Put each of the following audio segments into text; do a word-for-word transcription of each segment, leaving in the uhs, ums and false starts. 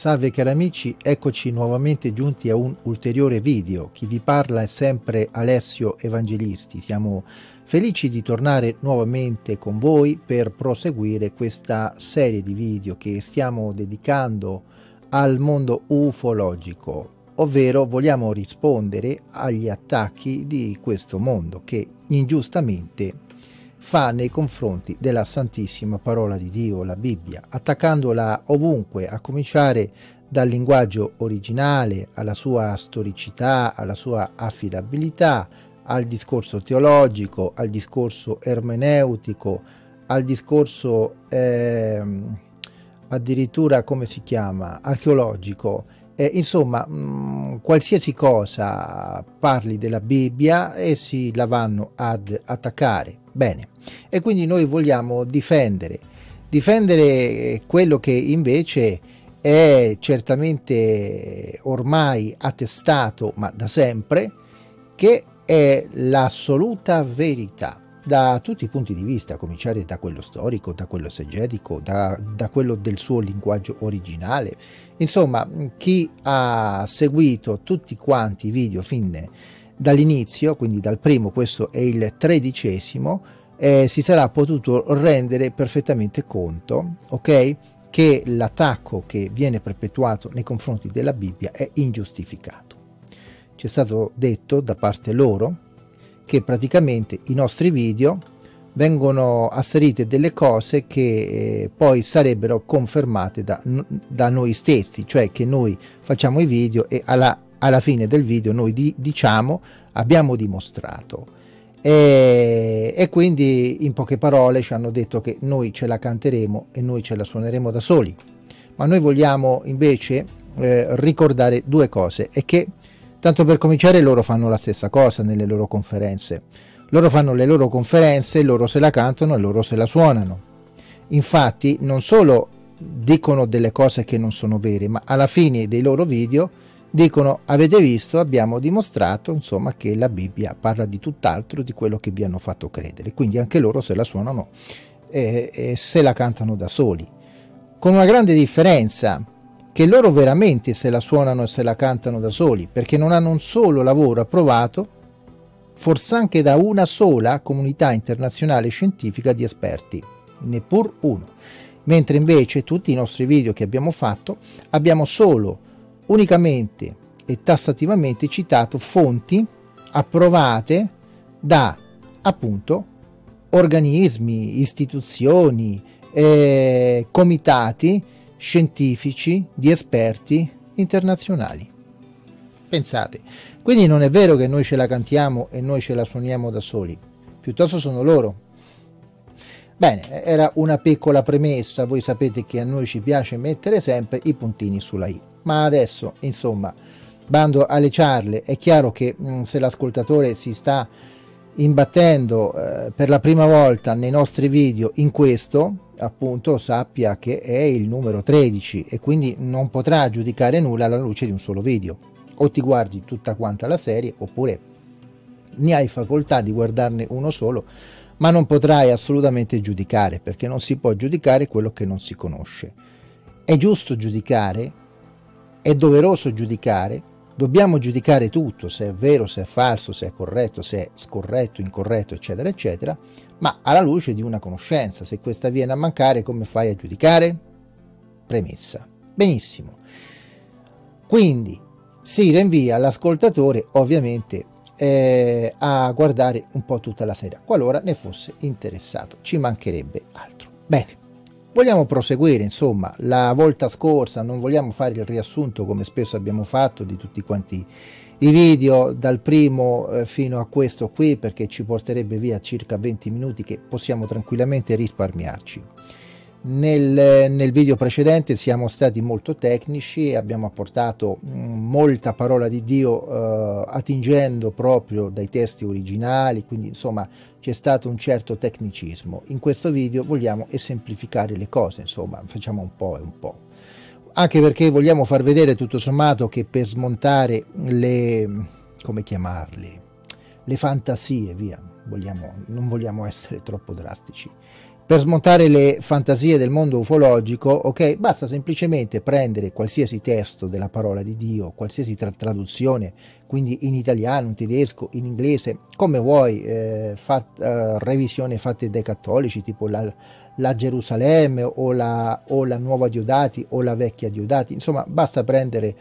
Salve cari amici, eccoci nuovamente giunti a un ulteriore video. Chi vi parla è sempre Alessio Evangelisti. Siamo felici di tornare nuovamente con voi per proseguire questa serie di video che stiamo dedicando al mondo ufologico, ovvero vogliamo rispondere agli attacchi di questo mondo che ingiustamente fa nei confronti della Santissima Parola di Dio, la Bibbia, attaccandola ovunque, a cominciare dal linguaggio originale, alla sua storicità, alla sua affidabilità, al discorso teologico, al discorso ermeneutico, al discorso eh, addirittura, come si chiama, archeologico. Eh, insomma, mh, qualsiasi cosa parli della Bibbia, essi la vanno ad attaccare. Bene, e quindi noi vogliamo difendere, difendere quello che invece è certamente ormai attestato, ma da sempre, che è l'assoluta verità, da tutti i punti di vista, a cominciare da quello storico, da quello esegetico, da, da quello del suo linguaggio originale. Insomma, chi ha seguito tutti quanti i video fin dall'inizio, quindi dal primo, questo è il tredicesimo, eh, si sarà potuto rendere perfettamente conto, ok, che l'attacco che viene perpetuato nei confronti della Bibbia è ingiustificato. Ci è stato detto da parte loro che praticamente i nostri video vengono asserite delle cose che eh, poi sarebbero confermate da, da noi stessi, cioè che noi facciamo i video e alla, alla fine del video noi di, diciamo abbiamo dimostrato e, e quindi in poche parole ci hanno detto che noi ce la canteremo e noi ce la suoneremo da soli. Ma noi vogliamo invece eh, ricordare due cose, e che tanto per cominciare loro fanno la stessa cosa nelle loro conferenze. Loro fanno le loro conferenze, loro se la cantano e loro se la suonano. Infatti non solo dicono delle cose che non sono vere, ma alla fine dei loro video dicono: avete visto, abbiamo dimostrato, insomma, che la Bibbia parla di tutt'altro di quello che vi hanno fatto credere. Quindi anche loro se la suonano e, e se la cantano da soli. Con una grande differenza, che loro veramente se la suonano e se la cantano da soli, perché non hanno un solo lavoro approvato, forse anche da una sola comunità internazionale scientifica di esperti, neppur uno. Mentre invece tutti i nostri video che abbiamo fatto abbiamo solo, unicamente e tassativamente citato fonti approvate da, appunto, organismi, istituzioni, eh, comitati scientifici, di esperti internazionali. Pensate, quindi non è vero che noi ce la cantiamo e noi ce la suoniamo da soli, piuttosto sono loro. Bene, era una piccola premessa. Voi sapete che a noi ci piace mettere sempre i puntini sulla i, ma adesso, insomma, bando alle ciarle. È chiaro che mh, se l'ascoltatore si sta imbattendo eh, per la prima volta nei nostri video in questo, appunto, sappia che è il numero tredici e quindi non potrà giudicare nulla alla luce di un solo video. O ti guardi tutta quanta la serie, oppure ne hai facoltà di guardarne uno solo, ma non potrai assolutamente giudicare, perché non si può giudicare quello che non si conosce. È giusto giudicare, è doveroso giudicare. Dobbiamo giudicare tutto, se è vero, se è falso, se è corretto, se è scorretto, incorretto, eccetera, eccetera, ma alla luce di una conoscenza. Se questa viene a mancare, come fai a giudicare? Premessa. Benissimo. Quindi si rinvia l'ascoltatore, ovviamente, eh, a guardare un po' tutta la serie, qualora ne fosse interessato. Ci mancherebbe altro. Bene. Vogliamo proseguire, insomma. La volta scorsa non vogliamo fare il riassunto, come spesso abbiamo fatto, di tutti quanti i video dal primo fino a questo qui, perché ci porterebbe via circa venti minuti che possiamo tranquillamente risparmiarci. Nel, nel video precedente siamo stati molto tecnici e abbiamo apportato molta parola di Dio eh, attingendo proprio dai testi originali, quindi insomma c'è stato un certo tecnicismo. In questo video vogliamo esemplificare le cose, insomma facciamo un po' e un po', anche perché vogliamo far vedere tutto sommato che per smontare le, come chiamarle, le fantasie, via, vogliamo, non vogliamo essere troppo drastici. Per smontare le fantasie del mondo ufologico, ok, basta semplicemente prendere qualsiasi testo della parola di Dio, qualsiasi tra traduzione, quindi in italiano, in tedesco, in inglese, come vuoi, eh, fat, eh, revisioni fatte dai cattolici, tipo la, la Gerusalemme o la, o la Nuova Diodati o la Vecchia Diodati, insomma basta prendere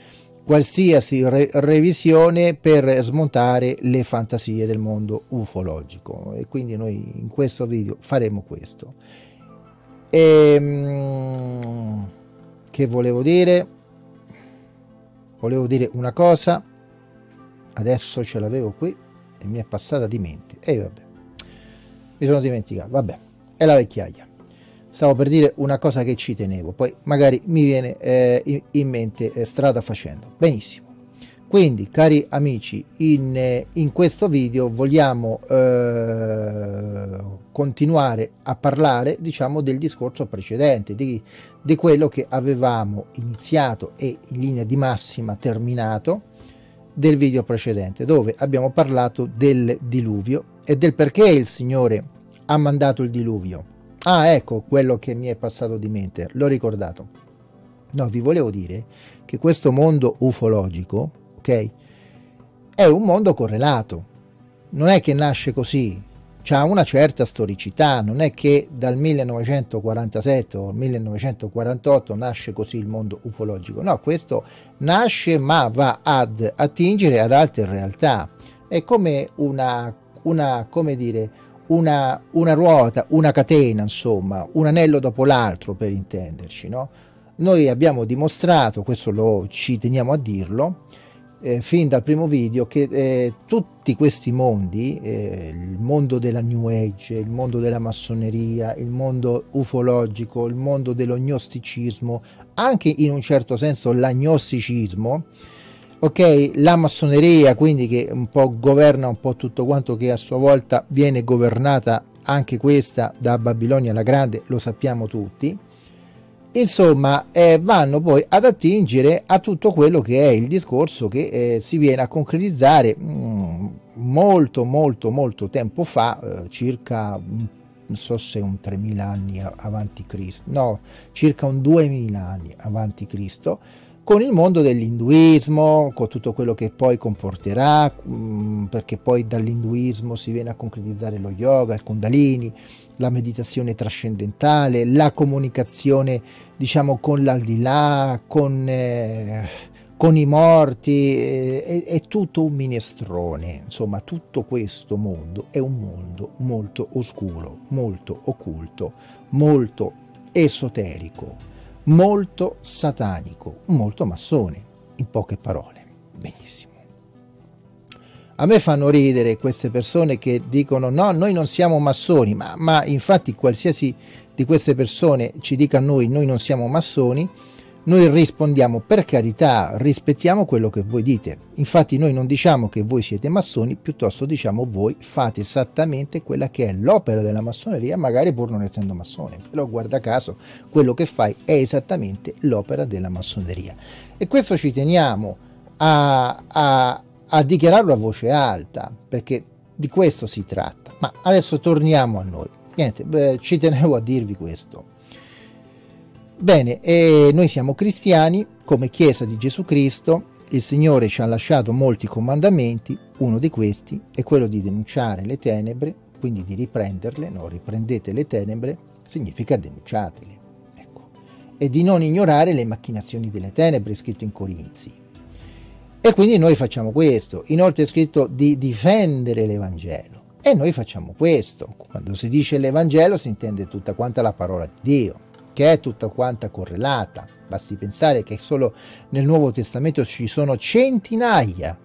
qualsiasi re revisione per smontare le fantasie del mondo ufologico, e quindi noi in questo video faremo questo. E, che volevo dire? Volevo dire una cosa, adesso ce l'avevo qui e mi è passata di mente, e vabbè, mi sono dimenticato, vabbè, è la vecchiaia. Stavo per dire una cosa che ci tenevo, poi magari mi viene eh, in mente eh, strada facendo. Benissimo, quindi cari amici, in, eh, in questo video vogliamo eh, continuare a parlare, diciamo, del discorso precedente, di, di quello che avevamo iniziato e in linea di massima terminato del video precedente, dove abbiamo parlato del diluvio e del perché il Signore ha mandato il diluvio. Ah, ecco quello che mi è passato di mente, l'ho ricordato. No, vi volevo dire che questo mondo ufologico, ok, è un mondo correlato, non è che nasce così, c'ha una certa storicità, non è che dal millenovecentoquarantasette o millenovecentoquarantotto nasce così il mondo ufologico, no, questo nasce ma va ad attingere ad altre realtà, è come una, una come dire, Una, una ruota, una catena, insomma, un anello dopo l'altro, per intenderci, no? Noi abbiamo dimostrato, questo lo ci teniamo a dirlo, eh, fin dal primo video, che eh, tutti questi mondi, eh, il mondo della New Age, il mondo della massoneria, il mondo ufologico, il mondo dello gnosticismo, anche in un certo senso l'agnosticismo, ok, la massoneria, quindi, che un po' governa un po' tutto quanto, che a sua volta viene governata anche questa da Babilonia la Grande, lo sappiamo tutti, insomma, eh, vanno poi ad attingere a tutto quello che è il discorso che eh, si viene a concretizzare mh, molto molto molto tempo fa, eh, circa mh, non so se un tremila anni avanti Cristo, no, circa un duemila anni avanti Cristo, con il mondo dell'induismo, con tutto quello che poi comporterà, perché poi dall'induismo si viene a concretizzare lo yoga, il kundalini, la meditazione trascendentale, la comunicazione, diciamo, con l'aldilà, con, eh, con i morti, eh, è, è tutto un minestrone, insomma tutto questo mondo è un mondo molto oscuro, molto occulto, molto esoterico, molto satanico, molto massone, in poche parole. Benissimo. A me fanno ridere queste persone che dicono no, noi non siamo massoni, ma, ma infatti qualsiasi di queste persone ci dica a noi noi non siamo massoni, noi rispondiamo per carità, rispettiamo quello che voi dite, infatti noi non diciamo che voi siete massoni, piuttosto diciamo voi fate esattamente quella che è l'opera della massoneria, magari pur non essendo massone, però guarda caso quello che fai è esattamente l'opera della massoneria, e questo ci teniamo a, a, a dichiararlo a voce alta, perché di questo si tratta. Ma adesso torniamo a noi, niente, beh, ci tenevo a dirvi questo. Bene, e noi siamo cristiani come Chiesa di Gesù Cristo, il Signore ci ha lasciato molti comandamenti, uno di questi è quello di denunciare le tenebre, quindi di riprenderle, no, riprendete le tenebre, significa denunciatele, ecco, e di non ignorare le macchinazioni delle tenebre, scritto in Corinzi, e quindi noi facciamo questo. Inoltre è scritto di difendere l'Evangelo, e noi facciamo questo. Quando si dice l'Evangelo si intende tutta quanta la parola di Dio, che è tutta quanta correlata, basti pensare che solo nel Nuovo Testamento ci sono centinaia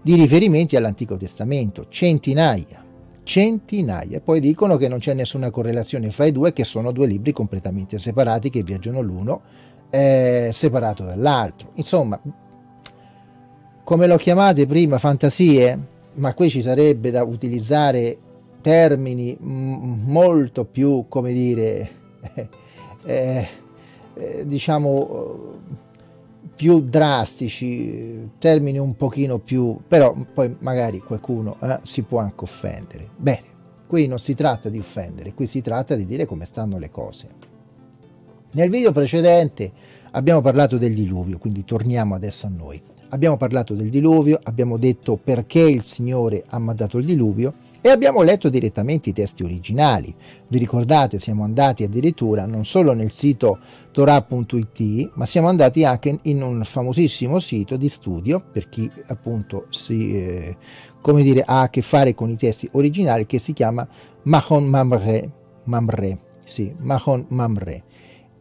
di riferimenti all'Antico Testamento, centinaia, centinaia, e poi dicono che non c'è nessuna correlazione fra i due, che sono due libri completamente separati, che viaggiano l'uno eh, separato dall'altro, insomma, come lo chiamate prima, fantasie, ma qui ci sarebbe da utilizzare termini molto più, come dire, Eh, eh, diciamo più drastici, termini un pochino più, però poi magari qualcuno eh, si può anche offendere. Bene, Qui non si tratta di offendere, qui si tratta di dire come stanno le cose. Nel video precedente abbiamo parlato del diluvio, quindi torniamo adesso a noi. Abbiamo parlato del diluvio, abbiamo detto perché il Signore ha mandato il diluvio e abbiamo letto direttamente i testi originali. Vi ricordate, siamo andati addirittura non solo nel sito torah punto it, ma siamo andati anche in un famosissimo sito di studio per chi appunto si, eh, come dire, ha a che fare con i testi originali, che si chiama Mechon Mamre, Mamre, sì, Mechon Mamre.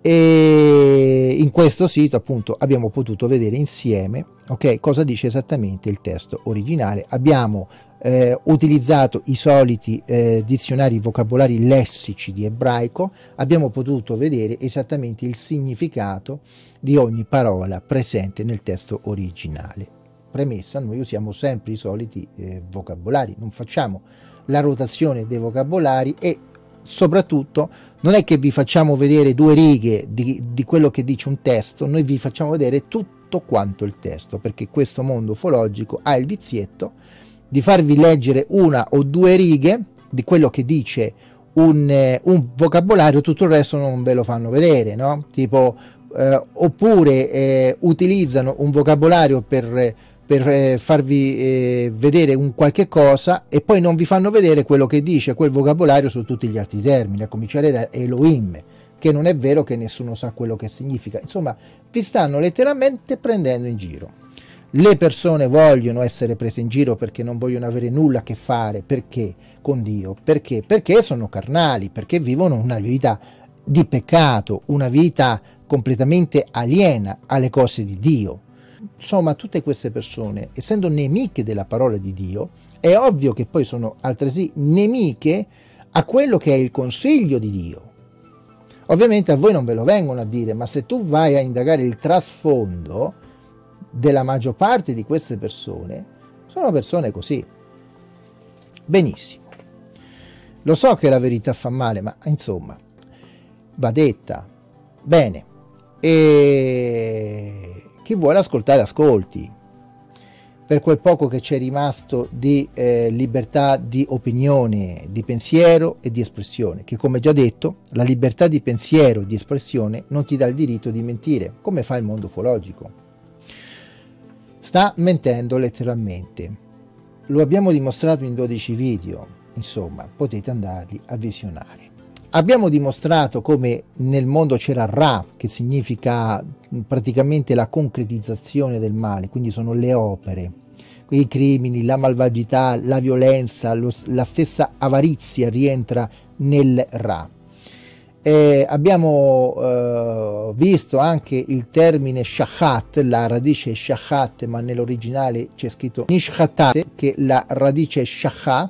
E in questo sito appunto abbiamo potuto vedere insieme, ok, cosa dice esattamente il testo originale. Abbiamo eh, utilizzato i soliti eh, dizionari vocabolari lessici di ebraico, abbiamo potuto vedere esattamente il significato di ogni parola presente nel testo originale. Premessa: noi usiamo sempre i soliti eh, vocabolari, non facciamo la rotazione dei vocabolari e soprattutto non è che vi facciamo vedere due righe di, di quello che dice un testo, noi vi facciamo vedere tutto quanto il testo, perché questo mondo ufologico ha il vizietto di farvi leggere una o due righe di quello che dice un, eh, un vocabolario, tutto il resto non ve lo fanno vedere, no? Tipo, eh, oppure eh, utilizzano un vocabolario per, per eh, farvi eh, vedere un qualche cosa e poi non vi fanno vedere quello che dice quel vocabolario su tutti gli altri termini, a cominciare da Elohim, che non è vero che nessuno sa quello che significa. Insomma, vi stanno letteralmente prendendo in giro. Le persone vogliono essere prese in giro perché non vogliono avere nulla a che fare, perché con Dio, perché perché sono carnali, perché vivono una vita di peccato, una vita completamente aliena alle cose di Dio. Insomma, tutte queste persone, essendo nemiche della parola di Dio, è ovvio che poi sono altresì nemiche a quello che è il consiglio di Dio. Ovviamente a voi non ve lo vengono a dire, ma se tu vai a indagare il trasfondo della maggior parte di queste persone, sono persone così. Benissimo, lo so che la verità fa male, ma insomma va detta. Bene, e chi vuole ascoltare ascolti, per quel poco che c'è rimasto di eh, libertà di opinione, di pensiero e di espressione, che come già detto la libertà di pensiero e di espressione non ti dà il diritto di mentire, come fa il mondo ufologico. Sta mentendo letteralmente, lo abbiamo dimostrato in dodici video, insomma potete andarli a visionare. Abbiamo dimostrato come nel mondo c'era Ra, che significa praticamente la concretizzazione del male, quindi sono le opere, i crimini, la malvagità, la violenza, lo, la stessa avarizia rientra nel Ra. Eh, abbiamo eh, visto anche il termine shahat, la radice shahat, ma nell'originale c'è scritto nishatate, che la radice shahat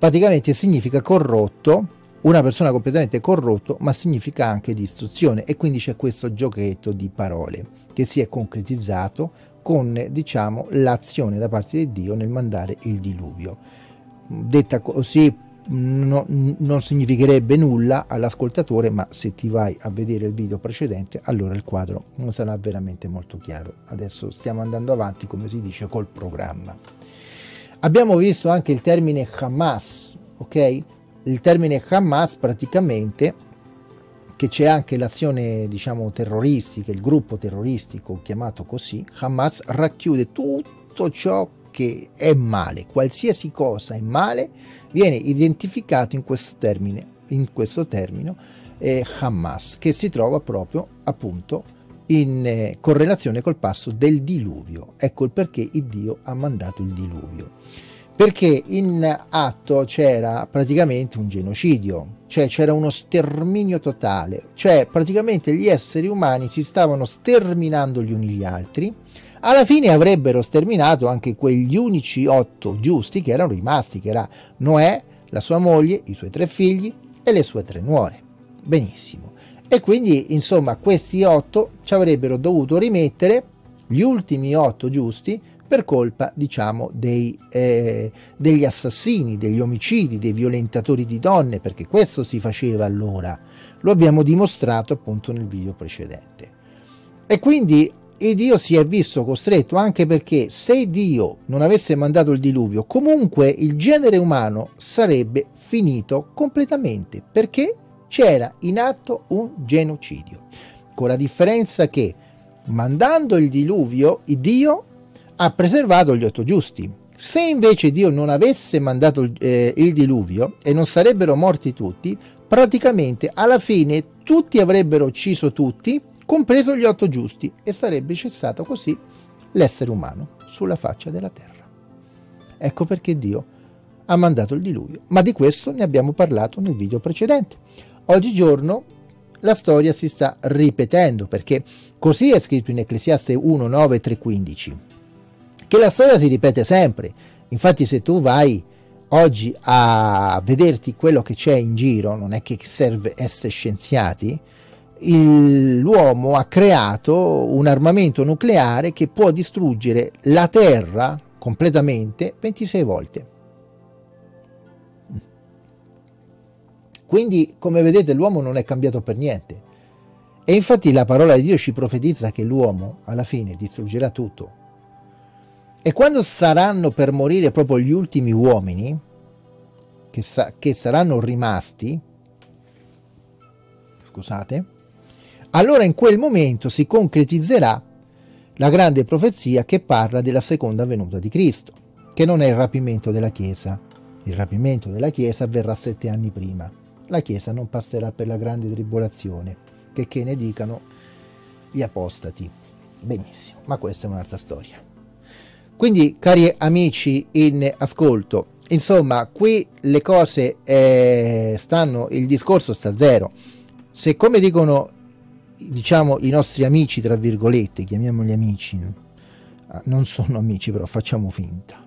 praticamente significa corrotto, una persona completamente corrotto, ma significa anche distruzione, e quindi c'è questo giochetto di parole che si è concretizzato con, diciamo, l'azione da parte di Dio nel mandare il diluvio. Detta così no, non significherebbe nulla all'ascoltatore, ma se ti vai a vedere il video precedente allora il quadro non sarà veramente molto chiaro. Adesso stiamo andando avanti, come si dice, col programma. Abbiamo visto anche il termine Hamas, ok? Il termine Hamas praticamente, che c'è anche l'azione, diciamo, terroristica, il gruppo terroristico chiamato così. Hamas racchiude tutto ciò che è male, qualsiasi cosa è male viene identificato in questo termine, in questo termine eh, Hamas, che si trova proprio appunto in eh, correlazione col passo del diluvio. Ecco il perché il Dio ha mandato il diluvio, perché in atto c'era praticamente un genocidio, cioè c'era uno sterminio totale, cioè praticamente gli esseri umani si stavano sterminando gli uni gli altri. Alla fine avrebbero sterminato anche quegli unici otto giusti che erano rimasti, che era Noè, la sua moglie, i suoi tre figli e le sue tre nuore. Benissimo. E quindi, insomma, questi otto ci avrebbero dovuto rimettere gli ultimi otto giusti per colpa, diciamo, dei, eh, degli assassini, degli omicidi, dei violentatori di donne, perché questo si faceva allora. Lo abbiamo dimostrato appunto nel video precedente. E quindi e Dio si è visto costretto, anche perché se Dio non avesse mandato il diluvio, comunque il genere umano sarebbe finito completamente, perché c'era in atto un genocidio, con la differenza che mandando il diluvio Dio ha preservato gli otto giusti. Se invece Dio non avesse mandato eh, il diluvio e non sarebbero morti tutti, praticamente alla fine tutti avrebbero ucciso tutti, compreso gli otto giusti, e sarebbe cessato così l'essere umano sulla faccia della terra. Ecco perché Dio ha mandato il diluvio, ma di questo ne abbiamo parlato nel video precedente. Oggigiorno la storia si sta ripetendo, perché così è scritto in Ecclesiaste uno, nove, tre, quindici. Che la storia si ripete sempre. Infatti se tu vai oggi a vederti quello che c'è in giro, non è che serve essere scienziati, l'uomo ha creato un armamento nucleare che può distruggere la Terra completamente ventisei volte. Quindi, come vedete, l'uomo non è cambiato per niente. E infatti la parola di Dio ci profetizza che l'uomo alla fine distruggerà tutto. E quando saranno per morire proprio gli ultimi uomini, che, sa che saranno rimasti, scusate, allora in quel momento si concretizzerà la grande profezia che parla della seconda venuta di Cristo, che non è il rapimento della Chiesa. Il rapimento della Chiesa avverrà sette anni prima. La Chiesa non passerà per la grande tribolazione, che, che ne dicano gli apostati. Benissimo, ma questa è un'altra storia. Quindi, cari amici in ascolto, insomma, qui le cose eh, stanno, il discorso sta a zero. Se, come dicono, diciamo, i nostri amici, tra virgolette, chiamiamoli amici, non sono amici però, facciamo finta.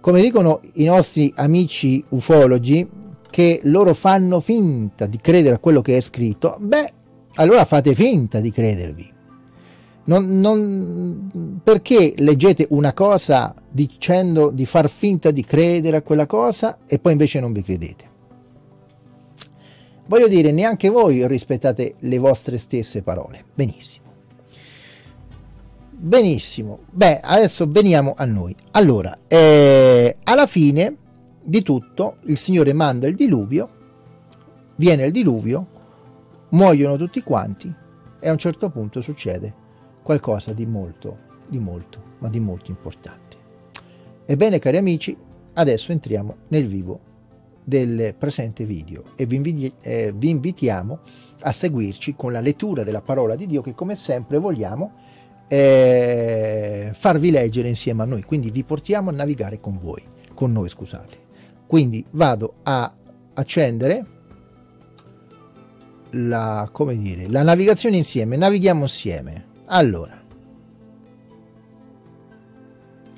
Come dicono i nostri amici ufologi, che loro fanno finta di credere a quello che è scritto, beh, allora fate finta di credervi. Non, non, perché leggete una cosa dicendo di far finta di credere a quella cosa e poi invece non vi credete? Voglio dire, neanche voi rispettate le vostre stesse parole. Benissimo. Benissimo. Beh, adesso veniamo a noi. Allora, eh, alla fine di tutto il Signore manda il diluvio, viene il diluvio, muoiono tutti quanti e a un certo punto succede qualcosa di molto, di molto, ma di molto importante. Ebbene, cari amici, adesso entriamo nel vivo del presente video e vi, inviti eh, vi invitiamo a seguirci con la lettura della parola di Dio, che come sempre vogliamo eh, farvi leggere insieme a noi, quindi vi portiamo a navigare con voi, con noi, scusate. Quindi vado a accendere la, come dire, la navigazione insieme, navighiamo insieme. Allora,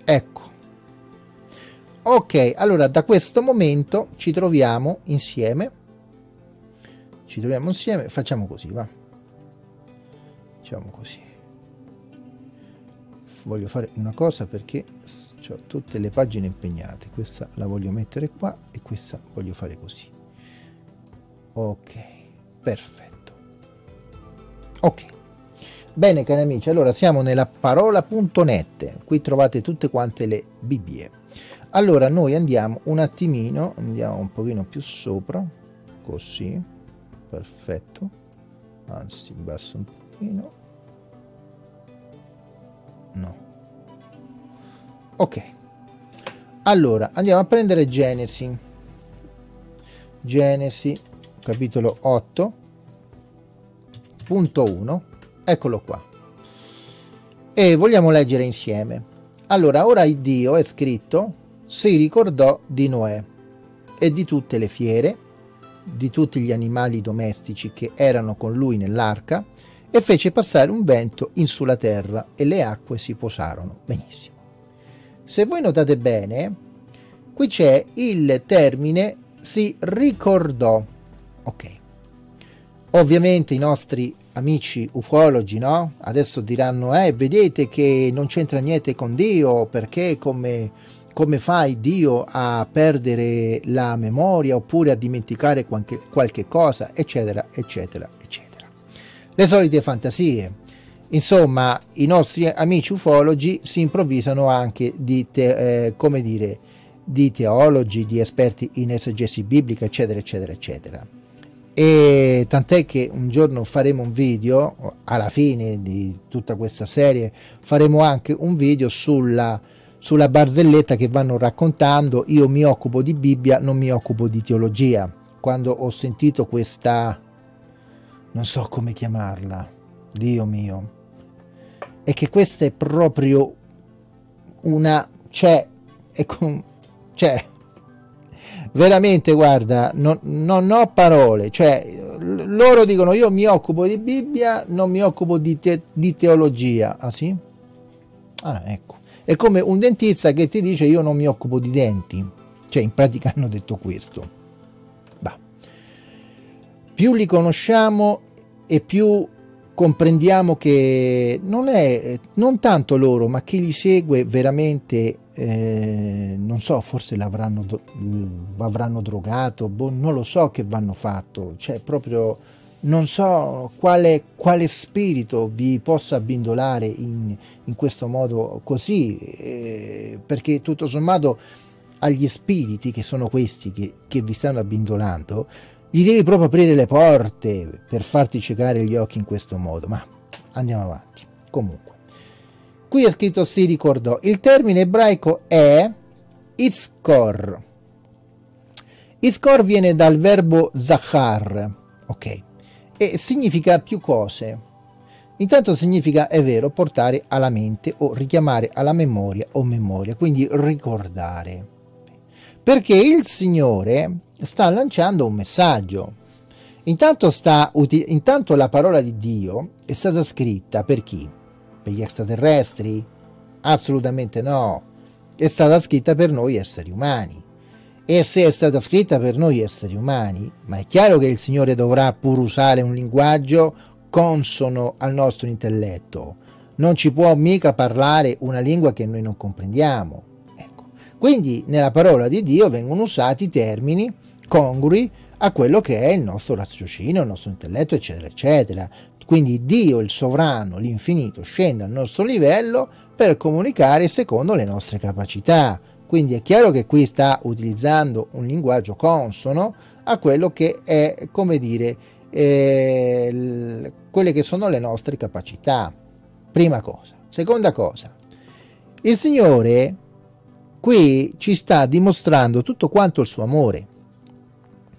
ecco, ok, allora da questo momento ci troviamo insieme, ci troviamo insieme, facciamo così, va, facciamo così, voglio fare una cosa perché ho tutte le pagine impegnate, questa la voglio mettere qua e questa voglio fare così, ok, perfetto, ok. Bene, cari amici, allora siamo nella parola punto net, qui trovate tutte quante le Bibbie. Allora noi andiamo un attimino, andiamo un pochino più sopra, così, perfetto, anzi basso un pochino, no, ok, allora andiamo a prendere Genesi, Genesi capitolo otto, punto uno. Eccolo qua. E vogliamo leggere insieme. Allora, ora Dio, è scritto, si ricordò di Noè e di tutte le fiere, di tutti gli animali domestici che erano con lui nell'arca, e fece passare un vento in sulla terra e le acque si posarono. Benissimo. Se voi notate bene, qui c'è il termine si ricordò. Ok. Ovviamente i nostri amici ufologi, no? Adesso diranno, eh, vedete che non c'entra niente con Dio, perché come, come fai Dio a perdere la memoria oppure a dimenticare qualche, qualche cosa, eccetera, eccetera, eccetera. Le solite fantasie. Insomma, i nostri amici ufologi si improvvisano anche di, te, eh, come dire, di teologi, di esperti in esegesi biblica, eccetera, eccetera, eccetera. E tant'è che un giorno faremo un video, alla fine di tutta questa serie, faremo anche un video sulla... sulla barzelletta che vanno raccontando. Io mi occupo di Bibbia, non mi occupo di teologia. Quando ho sentito questa, non so come chiamarla, Dio mio, è che questa è proprio una, cioè, è con, cioè veramente, guarda, non, non ho parole, cioè loro dicono io mi occupo di Bibbia, non mi occupo di, te, di teologia. Ah sì? Ah, ecco. È come un dentista che ti dice io non mi occupo di denti, cioè in pratica hanno detto questo. Bah. Più li conosciamo e più comprendiamo che non è non tanto loro, ma chi li segue veramente, eh, non so, forse l'avranno avranno drogato, boh, non lo so che vanno fatto, cioè proprio non so quale, quale spirito vi possa abbindolare in, in questo modo così, eh, perché tutto sommato agli spiriti che sono questi che, che vi stanno abbindolando gli devi proprio aprire le porte per farti ciecare gli occhi in questo modo. Ma andiamo avanti. Comunque, qui è scritto si ricordò. Il termine ebraico è Iskor. Iskor viene dal verbo zachar, ok? E significa più cose. Intanto significa, è vero, portare alla mente o richiamare alla memoria o memoria, quindi ricordare. Perché il Signore sta lanciando un messaggio. Intanto, sta, intanto la parola di Dio è stata scritta per chi? Per gli extraterrestri? Assolutamente no. È stata scritta per noi esseri umani. E se è stata scritta per noi esseri umani, ma è chiaro che il Signore dovrà pur usare un linguaggio consono al nostro intelletto. Non ci può mica parlare una lingua che noi non comprendiamo. Ecco. Quindi nella parola di Dio vengono usati termini congrui a quello che è il nostro raziocinio, il nostro intelletto, eccetera, eccetera. Quindi Dio, il sovrano, l'infinito, scende al nostro livello per comunicare secondo le nostre capacità. Quindi è chiaro che qui sta utilizzando un linguaggio consono a quello che è, come dire, eh, quelle che sono le nostre capacità. Prima cosa. Seconda cosa, il Signore qui ci sta dimostrando tutto quanto il suo amore.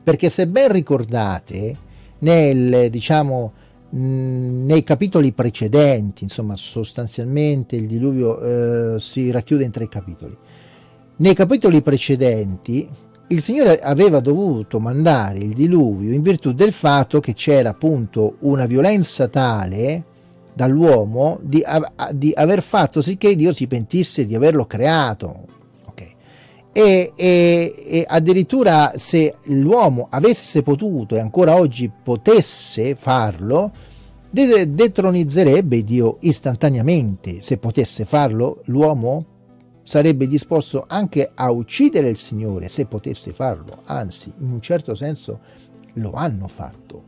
Perché se ben ricordate, nel, diciamo, nei capitoli precedenti, insomma sostanzialmente il diluvio eh, si racchiude in tre capitoli. Nei capitoli precedenti il Signore aveva dovuto mandare il diluvio in virtù del fatto che c'era appunto una violenza tale dall'uomo di, di aver fatto sì che Dio si pentisse di averlo creato. Okay. E, e, e addirittura se l'uomo avesse potuto e ancora oggi potesse farlo, detronizzerebbe Dio istantaneamente. Se potesse farlo l'uomo sarebbe disposto anche a uccidere il Signore se potesse farlo, anzi in un certo senso lo hanno fatto,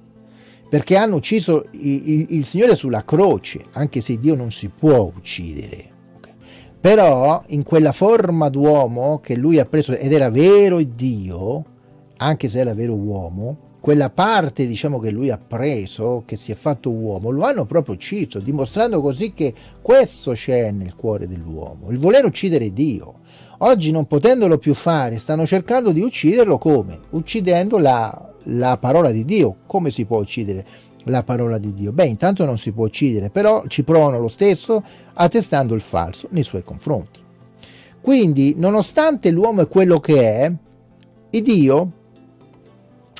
perché hanno ucciso il, il Signore sulla croce, anche se Dio non si può uccidere, okay. Però in quella forma d'uomo che lui ha preso, ed era vero Dio, anche se era vero uomo, quella parte diciamo che lui ha preso, che si è fatto uomo, lo hanno proprio ucciso, dimostrando così che questo c'è nel cuore dell'uomo, il voler uccidere Dio. Oggi non potendolo più fare, stanno cercando di ucciderlo come? Uccidendo la, la parola di Dio. Come si può uccidere la parola di Dio? Beh, intanto non si può uccidere, però ci provano lo stesso attestando il falso nei suoi confronti. Quindi, nonostante l'uomo è quello che è, Dio,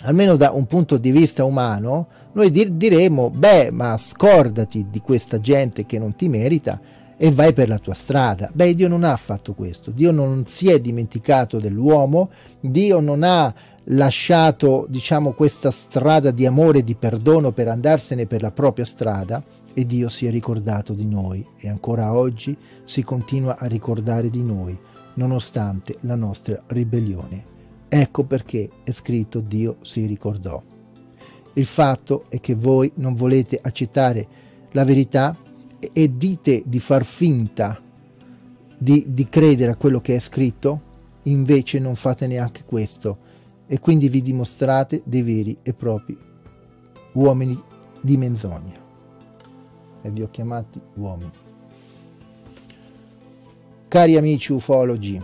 almeno da un punto di vista umano, noi diremo, beh, ma scordati di questa gente che non ti merita e vai per la tua strada. Beh, Dio non ha fatto questo, Dio non si è dimenticato dell'uomo, Dio non ha lasciato, diciamo, questa strada di amore e di perdono per andarsene per la propria strada, e Dio si è ricordato di noi e ancora oggi si continua a ricordare di noi, nonostante la nostra ribellione. Ecco perché è scritto Dio si ricordò. Il fatto è che voi non volete accettare la verità, e dite di far finta di, di credere a quello che è scritto, invece non fate neanche questo, e quindi vi dimostrate dei veri e propri uomini di menzogna. E vi ho chiamati uomini. Cari amici ufologi,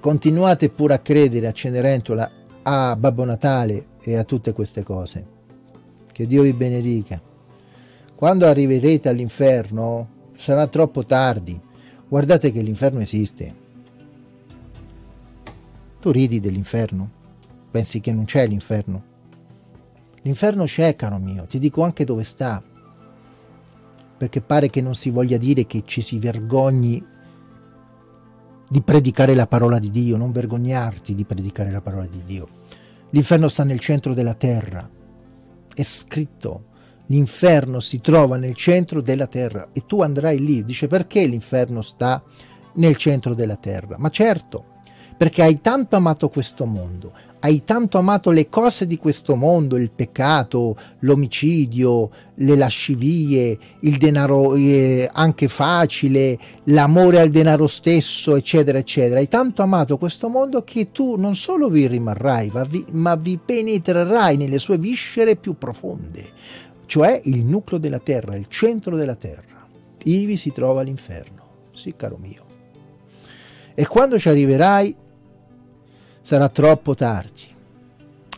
continuate pure a credere a Cenerentola, a Babbo Natale e a tutte queste cose. Che Dio vi benedica. Quando arriverete all'inferno sarà troppo tardi. Guardate che l'inferno esiste. Tu ridi dell'inferno? Pensi che non c'è l'inferno? L'inferno c'è, caro mio, ti dico anche dove sta. Perché pare che non si voglia dire che ci si vergogni di predicare la parola di Dio. Non vergognarti di predicare la parola di Dio. L'inferno sta nel centro della terra. È scritto. L'inferno si trova nel centro della terra e tu andrai lì. Dice, perché l'inferno sta nel centro della terra? Ma certo, perché hai tanto amato questo mondo, hai tanto amato le cose di questo mondo, il peccato, l'omicidio, le lascivie, il denaro eh, anche facile, l'amore al denaro stesso, eccetera, eccetera. Hai tanto amato questo mondo che tu non solo vi rimarrai, ma vi, ma vi penetrerai nelle sue viscere più profonde, cioè il nucleo della terra, il centro della terra. Ivi si trova l'inferno, sì, caro mio. E quando ci arriverai sarà troppo tardi.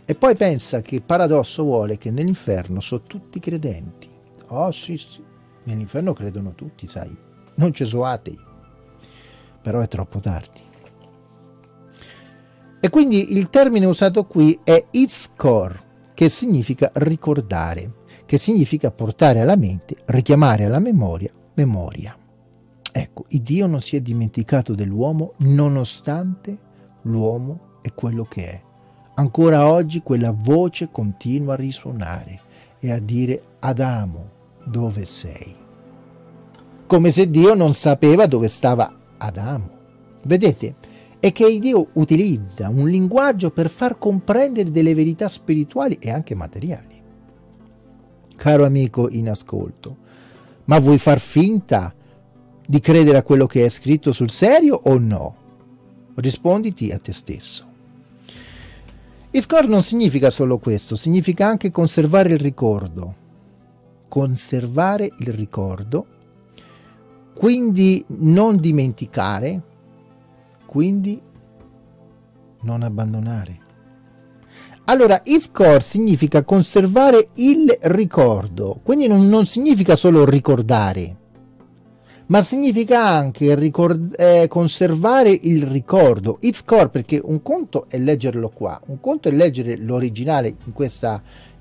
E poi pensa che il paradosso vuole che nell'inferno sono tutti credenti. Oh sì, sì, nell'inferno credono tutti, sai, non ci sono atei. Però è troppo tardi. E quindi il termine usato qui è Iskor, che significa ricordare, che significa portare alla mente, richiamare alla memoria, memoria. Ecco, Dio non si è dimenticato dell'uomo, nonostante l'uomo è quello che è. Ancora oggi quella voce continua a risuonare e a dire: Adamo, dove sei? Come se Dio non sapeva dove stava Adamo. Vedete? È che Dio utilizza un linguaggio per far comprendere delle verità spirituali e anche materiali. Caro amico in ascolto, ma vuoi far finta di credere a quello che è scritto sul serio o no? Risponditi a te stesso. Iskor non significa solo questo, significa anche conservare il ricordo. Conservare il ricordo, quindi non dimenticare, quindi non abbandonare. Allora, Iskor significa conservare il ricordo, quindi non, non significa solo ricordare, ma significa anche ricord eh, conservare il ricordo. Iskor, perché un conto è leggerlo qua, un conto è leggere l'originale, in,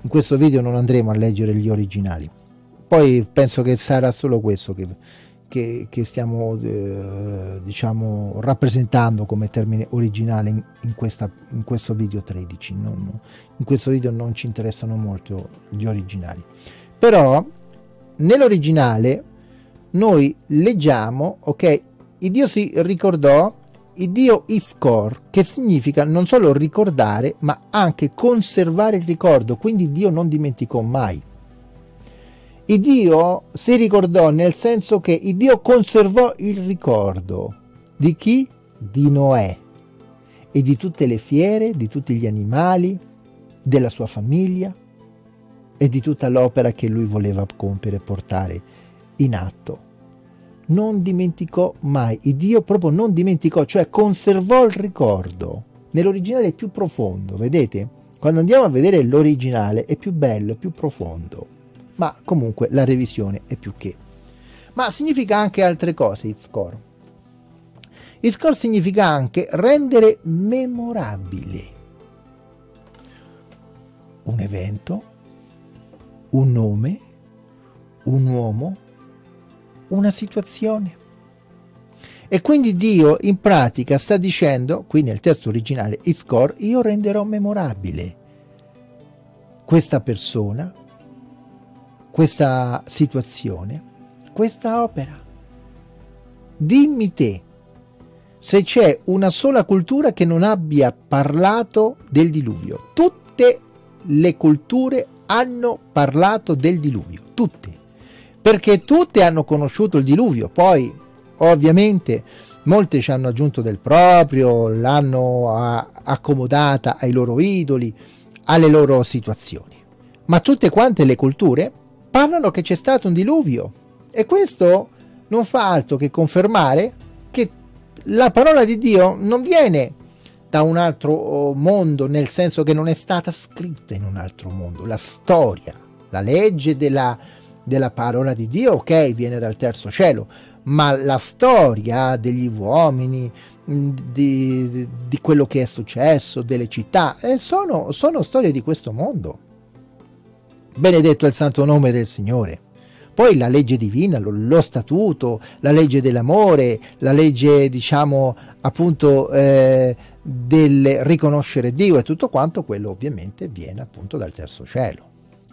in questo video non andremo a leggere gli originali, poi penso che sarà solo questo che, che, che stiamo eh, diciamo rappresentando come termine originale in, in, questa, in questo video tredici, non, in questo video non ci interessano molto gli originali, però nell'originale noi leggiamo, ok, il Dio si ricordò, il Dio Iskor, che significa non solo ricordare, ma anche conservare il ricordo, quindi Dio non dimenticò mai. Il Dio si ricordò nel senso che il Dio conservò il ricordo di chi? Di Noè e di tutte le fiere, di tutti gli animali, della sua famiglia e di tutta l'opera che lui voleva compiere e portare in atto. Non dimenticò mai, il Dio proprio non dimenticò, cioè conservò il ricordo. Nell'originale è più profondo, vedete? Quando andiamo a vedere l'originale è più bello, è più profondo, ma comunque la revisione è più che. Ma significa anche altre cose, Iskor. Iskor significa anche rendere memorabile un evento, un nome, un uomo, una situazione. E quindi Dio in pratica sta dicendo qui nel testo originale Iskor: io renderò memorabile questa persona, questa situazione, questa opera. Dimmi te se c'è una sola cultura che non abbia parlato del diluvio. Tutte le culture hanno parlato del diluvio, tutte. perché tutte hanno conosciuto il diluvio. Poi ovviamente molte ci hanno aggiunto del proprio, l'hanno accomodata ai loro idoli, alle loro situazioni, ma tutte quante le culture parlano che c'è stato un diluvio, e questo non fa altro che confermare che la parola di Dio non viene da un altro mondo, nel senso che non è stata scritta in un altro mondo. La storia, la legge della, della parola di Dio, ok, viene dal terzo cielo, ma la storia degli uomini, di, di quello che è successo, delle città, eh, sono, sono storie di questo mondo. Benedetto è il santo nome del Signore. Poi la legge divina, lo, lo statuto, la legge dell'amore, la legge, diciamo, appunto, eh, del riconoscere Dio, e tutto quanto quello ovviamente viene appunto dal terzo cielo.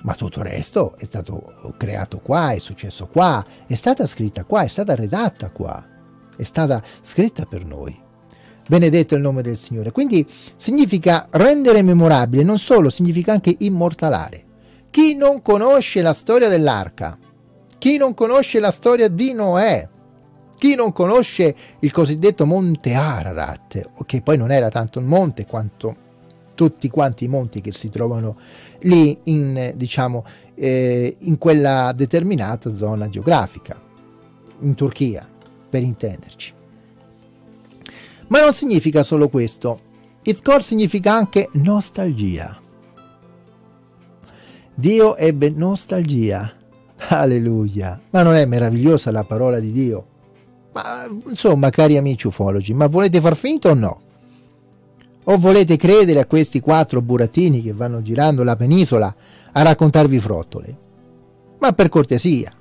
Ma tutto il resto è stato creato qua, è successo qua, è stata scritta qua, è stata redatta qua, è stata scritta per noi. Benedetto è il nome del Signore. Quindi significa rendere memorabile, non solo, significa anche immortalare. Chi non conosce la storia dell'arca? Chi non conosce la storia di Noè? Chi non conosce il cosiddetto monte Ararat, che poi non era tanto un monte quanto tutti quanti i monti che si trovano lì in, diciamo, eh, in quella determinata zona geografica, in Turchia, per intenderci. Ma non significa solo questo. Iskor significa anche nostalgia. Dio ebbe nostalgia. Alleluia, ma non è meravigliosa la parola di Dio? Ma insomma, cari amici ufologi, ma volete far finta o no? O volete credere a questi quattro burattini che vanno girando la penisola a raccontarvi frottole? Ma per cortesia,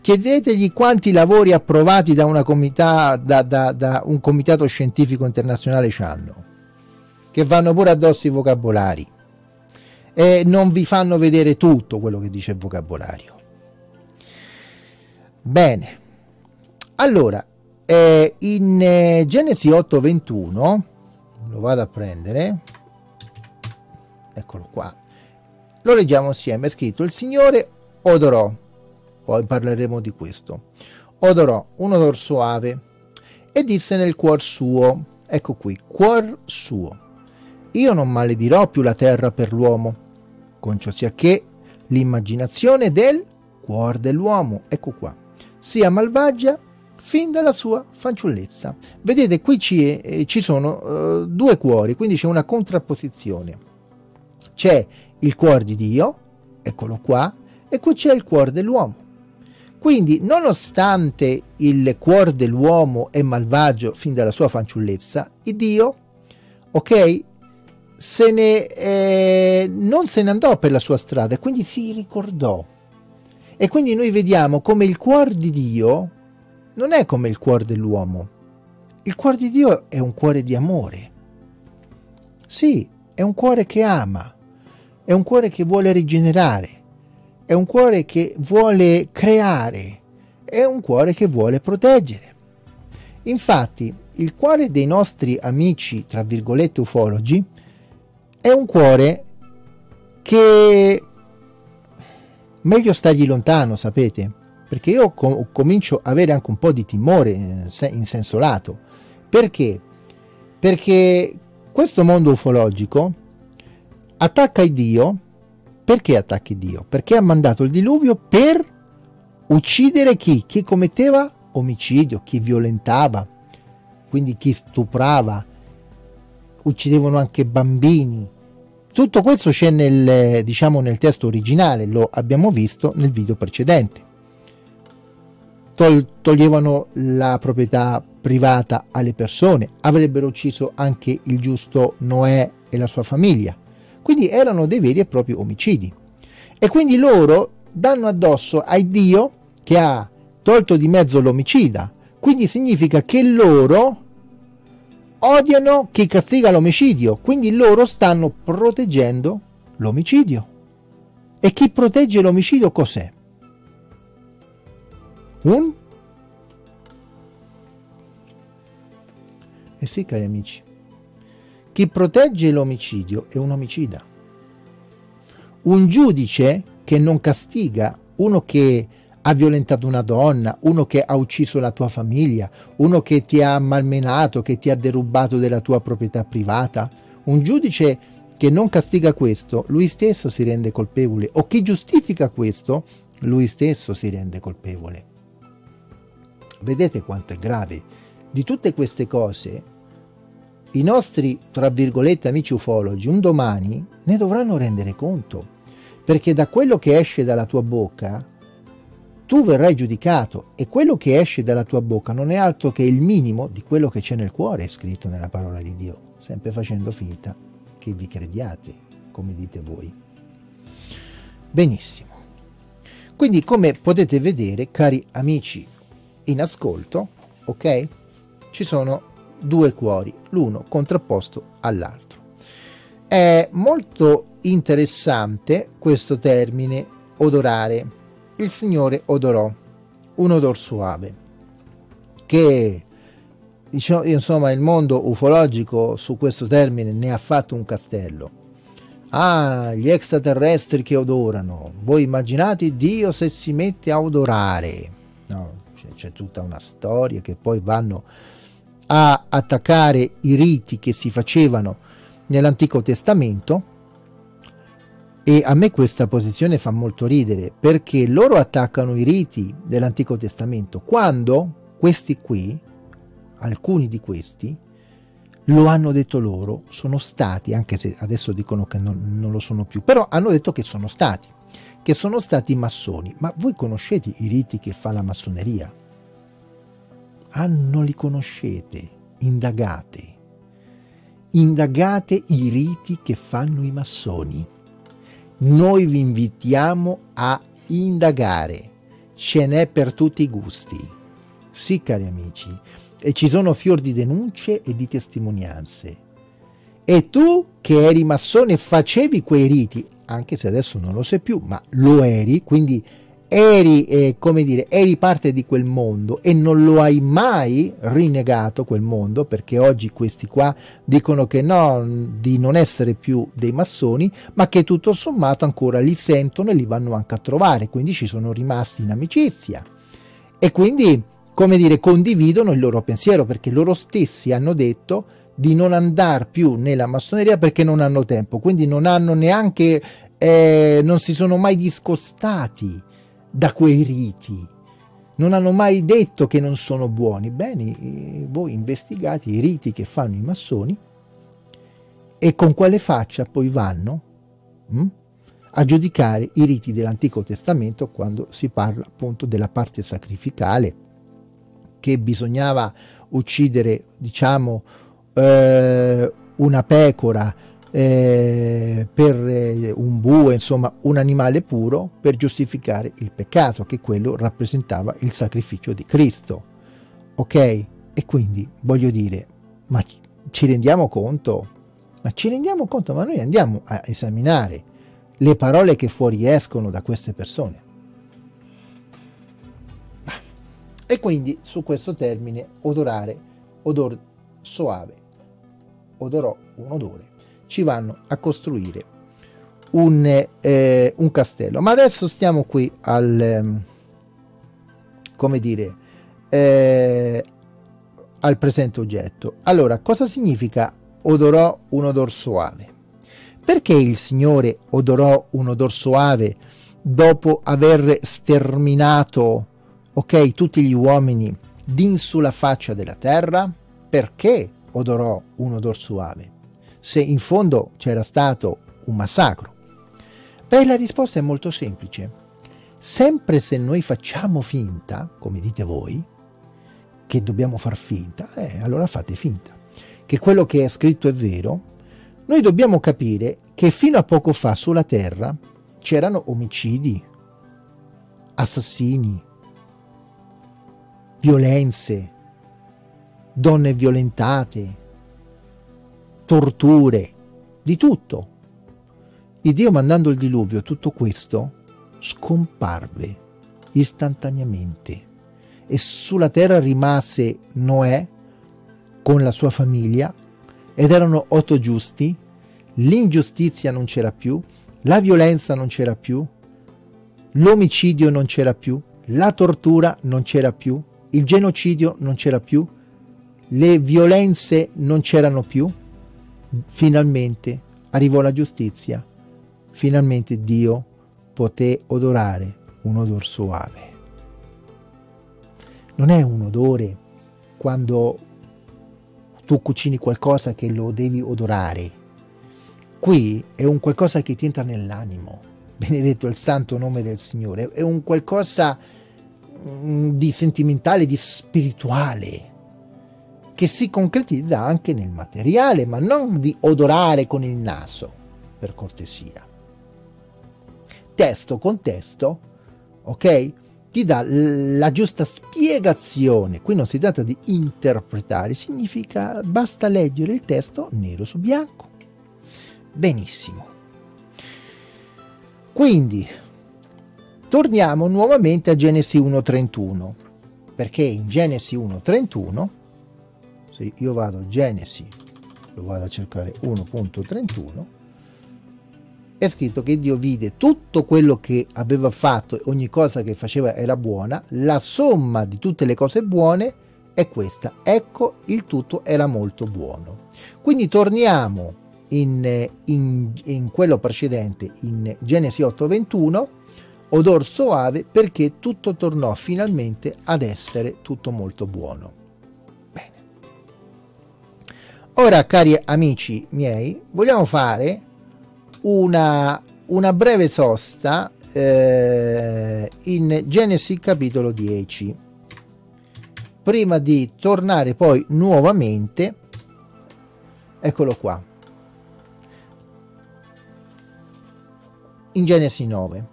chiedetegli quanti lavori approvati da, una comita, da, da, da un comitato scientifico internazionale c'hanno, che vanno pure addosso i vocabolari e non vi fanno vedere tutto quello che dice il vocabolario. Bene, allora, eh, in eh, Genesi otto ventuno, lo vado a prendere, eccolo qua, lo leggiamo insieme, è scritto: il Signore odorò, poi parleremo di questo, odorò un odor soave e disse nel cuor suo, ecco qui, cuor suo, io non maledirò più la terra per l'uomo, con ciò sia che l'immaginazione del cuor dell'uomo, ecco qua, sia malvagia fin dalla sua fanciullezza. Vedete, qui ci, eh, ci sono eh, due cuori, quindi c'è una contrapposizione. C'è il cuore di Dio, eccolo qua, e qui c'è il cuore dell'uomo. Quindi, nonostante il cuore dell'uomo è malvagio fin dalla sua fanciullezza, il Dio, ok, se ne, eh, non se ne andò per la sua strada, e quindi si ricordò. E quindi noi vediamo come il cuore di Dio non è come il cuore dell'uomo. Il cuore di Dio è un cuore di amore. Sì, è un cuore che ama, è un cuore che vuole rigenerare, è un cuore che vuole creare, è un cuore che vuole proteggere. Infatti, il cuore dei nostri amici, tra virgolette, ufologi, è un cuore che... meglio stargli lontano, sapete, perché io com- comincio ad avere anche un po' di timore in senso lato. Perché? Perché questo mondo ufologico attacca il Dio. Perché attacchi Dio? Perché ha mandato il diluvio per uccidere chi? Chi commetteva omicidio, chi violentava, quindi chi stuprava, uccidevano anche bambini. Tutto questo c'è nel, diciamo, nel testo originale, lo abbiamo visto nel video precedente. Tol- toglievano la proprietà privata alle persone, avrebbero ucciso anche il giusto Noè e la sua famiglia. Quindi erano dei veri e propri omicidi. E quindi loro danno addosso a Dio che ha tolto di mezzo l'omicida. Quindi significa che loro... odiano chi castiga l'omicidio, quindi loro stanno proteggendo l'omicidio. E chi protegge l'omicidio cos'è? Un? Eh sì, cari amici, chi protegge l'omicidio è un omicida. Un giudice che non castiga uno che ha violentato una donna, uno che ha ucciso la tua famiglia, uno che ti ha malmenato, che ti ha derubato della tua proprietà privata. Un giudice che non castiga questo, lui stesso si rende colpevole, o chi giustifica questo, lui stesso si rende colpevole. Vedete quanto è grave. Di tutte queste cose, i nostri, tra virgolette, amici ufologi, un domani ne dovranno rendere conto, perché da quello che esce dalla tua bocca, tu verrai giudicato, e quello che esce dalla tua bocca non è altro che il minimo di quello che c'è nel cuore, è scritto nella parola di Dio, sempre facendo finta che vi crediate, come dite voi. Benissimo. Quindi, come potete vedere, cari amici in ascolto, ok? Ci sono due cuori, l'uno contrapposto all'altro. È molto interessante questo termine odorare. Il Signore odorò, un odor suave, che diciamo, insomma, il mondo ufologico su questo termine ne ha fatto un castello. Ah, gli extraterrestri che odorano, voi immaginate Dio se si mette a odorare, no? C'è tutta una storia, che poi vanno a attaccare i riti che si facevano nell'Antico Testamento. E a me questa posizione fa molto ridere, perché loro attaccano i riti dell'Antico Testamento, quando questi qui, alcuni di questi, lo hanno detto loro, sono stati, anche se adesso dicono che non, non lo sono più, però hanno detto che sono stati, che sono stati massoni. Ma voi conoscete i riti che fa la massoneria? Ah, non li conoscete? Indagate. Indagate i riti che fanno i massoni. Noi vi invitiamo a indagare, ce n'è per tutti i gusti. Sì, cari amici, e ci sono fior di denunce e di testimonianze. E tu che eri massone facevi quei riti, anche se adesso non lo sei più, ma lo eri, quindi eri, eh, come dire, eri parte di quel mondo e non lo hai mai rinnegato quel mondo, perché oggi questi qua dicono che no, di non essere più dei massoni, ma che tutto sommato ancora li sentono e li vanno anche a trovare, quindi ci sono rimasti in amicizia e quindi, come dire, condividono il loro pensiero, perché loro stessi hanno detto di non andare più nella massoneria perché non hanno tempo, quindi non hanno neanche eh, non si sono mai discostati da quei riti, non hanno mai detto che non sono buoni. Bene, voi investigate i riti che fanno i massoni e con quale faccia poi vanno hm, a giudicare i riti dell'Antico Testamento, quando si parla appunto della parte sacrificale, che bisognava uccidere, diciamo, eh, una pecora, Eh, per eh, un bue, insomma un animale puro, per giustificare il peccato, che quello rappresentava il sacrificio di Cristo, ok? E quindi voglio dire, ma ci rendiamo conto? Ma ci rendiamo conto? Ma noi andiamo a esaminare le parole che fuoriescono da queste persone. E quindi su questo termine odorare, odor soave, odorò un odore, ci vanno a costruire un, eh, un castello. Ma adesso stiamo qui al, come dire, eh, al presente oggetto. Allora, cosa significa odorò un odor soave? Perché il Signore odorò un odor soave dopo aver sterminato, ok, tutti gli uomini din sulla faccia della terra? Perché odorò un odor soave, se in fondo c'era stato un massacro? Beh, la risposta è molto semplice. Sempre se noi facciamo finta, come dite voi, che dobbiamo far finta, eh, allora fate finta, che quello che è scritto è vero. Noi dobbiamo capire che fino a poco fa sulla terra c'erano omicidi, assassini, violenze, donne violentate, torture, di tutto. Il Dio, mandando il diluvio, tutto questo scomparve istantaneamente e sulla terra rimase Noè con la sua famiglia, ed erano otto giusti, l'ingiustizia non c'era più, la violenza non c'era più, l'omicidio non c'era più, la tortura non c'era più, il genocidio non c'era più, le violenze non c'erano più. Finalmente arrivò la giustizia, finalmente Dio poté odorare un odor soave. Non è un odore quando tu cucini qualcosa che lo devi odorare. Qui è un qualcosa che ti entra nell'animo, benedetto il santo nome del Signore, è un qualcosa di sentimentale, di spirituale, che si concretizza anche nel materiale, ma non di odorare con il naso, per cortesia. Testo con testo, ok? Ti dà la giusta spiegazione. Qui non si tratta di interpretare, significa basta leggere il testo nero su bianco. Benissimo. Quindi, torniamo nuovamente a Genesi uno trentuno, perché in Genesi uno trentuno, se io vado a Genesi, lo vado a cercare uno trentuno, è scritto che Dio vide tutto quello che aveva fatto, ogni cosa che faceva era buona, la somma di tutte le cose buone è questa, ecco il tutto era molto buono. Quindi torniamo in, in, in quello precedente, in Genesi otto ventuno, odor soave perché tutto tornò finalmente ad essere tutto molto buono. Ora, cari amici miei, vogliamo fare una, una breve sosta eh, in Genesi capitolo dieci, prima di tornare poi nuovamente, eccolo qua, in Genesi nove,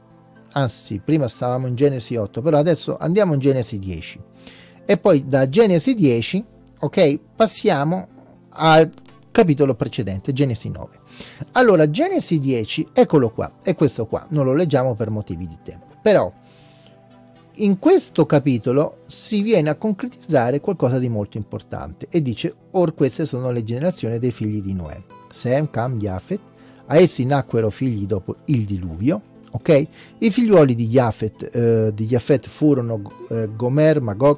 anzi prima stavamo in Genesi otto, però adesso andiamo in Genesi dieci e poi da Genesi dieci, ok, passiamo al capitolo precedente, Genesi nove. Allora, Genesi dieci, eccolo qua, è questo qua, non lo leggiamo per motivi di tempo, però in questo capitolo si viene a concretizzare qualcosa di molto importante e dice: or queste sono le generazioni dei figli di Noè, Sem, Cam, Iafet, a essi nacquero figli dopo il diluvio, ok? I figliuoli di Iafet, eh, di Iafet furono eh, Gomer, Magog,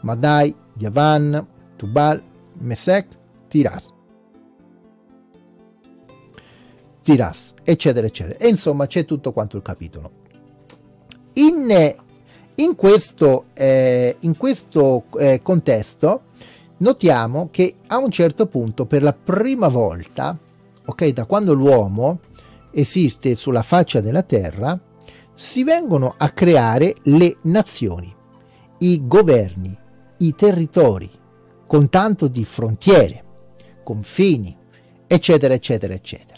Madai, Yavan, Tubal, Mesec, Tiras, Tiras, eccetera, eccetera. E insomma c'è tutto quanto il capitolo. In, in questo, eh, in questo eh, contesto notiamo che a un certo punto, per la prima volta, ok, da quando l'uomo esiste sulla faccia della terra, si vengono a creare le nazioni, i governi, i territori, con tanto di frontiere, confini, eccetera, eccetera, eccetera.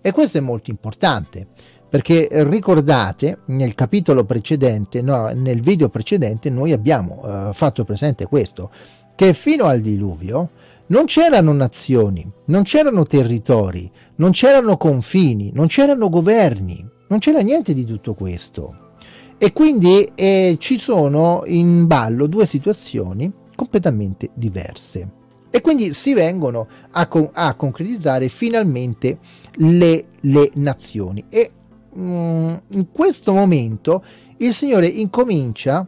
E questo è molto importante, perché ricordate nel capitolo precedente, no, nel video precedente noi abbiamo uh, fatto presente questo, che fino al diluvio non c'erano nazioni, non c'erano territori, non c'erano confini, non c'erano governi, non c'era niente di tutto questo. E quindi eh, ci sono in ballo due situazioni completamente diverse. E quindi si vengono a, con, a concretizzare finalmente le, le nazioni. E mm, in questo momento il Signore incomincia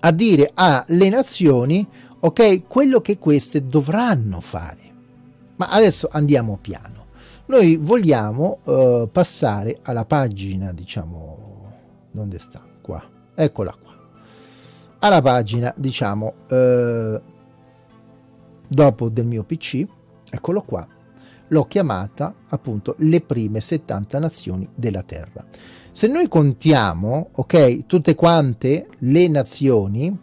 a dire alle nazioni, ok, quello che queste dovranno fare. Ma adesso andiamo piano. Noi vogliamo uh, passare alla pagina, diciamo, dove sta? Qua. Eccola qua. Alla pagina, diciamo... Uh, dopo del mio P C, eccolo qua, l'ho chiamata appunto le prime settanta nazioni della terra. Se noi contiamo, ok, tutte quante le nazioni,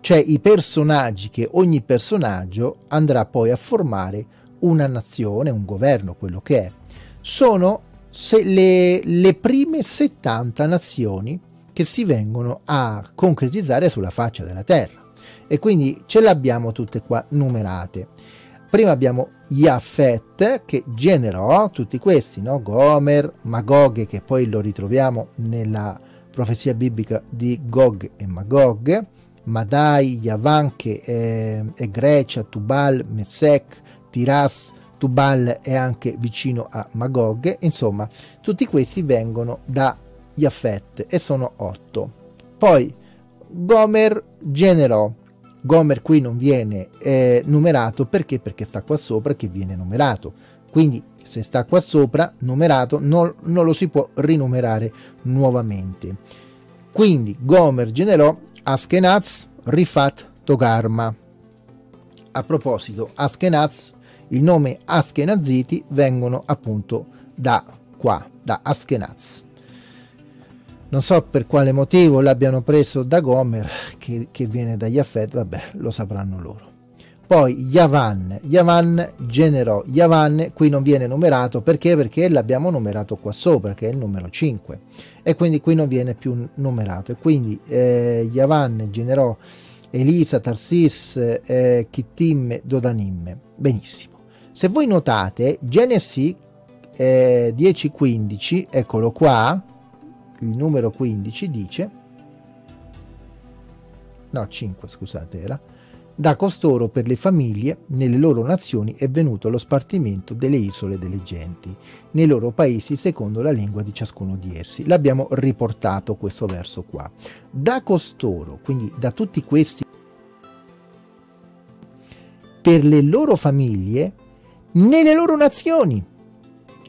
cioè i personaggi, che ogni personaggio andrà poi a formare una nazione, un governo, quello che è, sono se le, le prime settanta nazioni che si vengono a concretizzare sulla faccia della terra. E quindi ce l'abbiamo tutte qua numerate. Prima abbiamo Iafet, che generò tutti questi, no? Gomer, Magog, che poi lo ritroviamo nella profezia biblica di Gog e Magog, Madai, Yavan, che è, è Grecia, Tubal, Mesec, Tiras. Tubal è anche vicino a Magog. Insomma, tutti questi vengono da Iafet e sono otto. Poi Gomer generò. Gomer qui non viene eh, numerato perché? Perché sta qua sopra che viene numerato. Quindi se sta qua sopra numerato non, non lo si può rinumerare nuovamente. Quindi Gomer generò Askenaz, Rifat, Togarma. A proposito, Askenaz, il nome Askenaziti vengono appunto da qua, da Askenaz. Non so per quale motivo l'abbiano preso da Gomer, che, che viene da Iafet, vabbè, lo sapranno loro. Poi Yavan, Yavan generò, Yavan qui non viene numerato, perché? Perché l'abbiamo numerato qua sopra, che è il numero cinque, e quindi qui non viene più numerato. E quindi eh, Yavan generò Elisa, Tarsis, eh, Kittim, Dodanim. Benissimo. Se voi notate, Genesi eh, dieci quindici, eccolo qua, il numero quindici dice, no cinque scusate era, da costoro per le famiglie nelle loro nazioni è venuto lo spartimento delle isole delle genti, nei loro paesi secondo la lingua di ciascuno di essi. L'abbiamo riportato questo verso qua. Da costoro, quindi da tutti questi, per le loro famiglie nelle loro nazioni,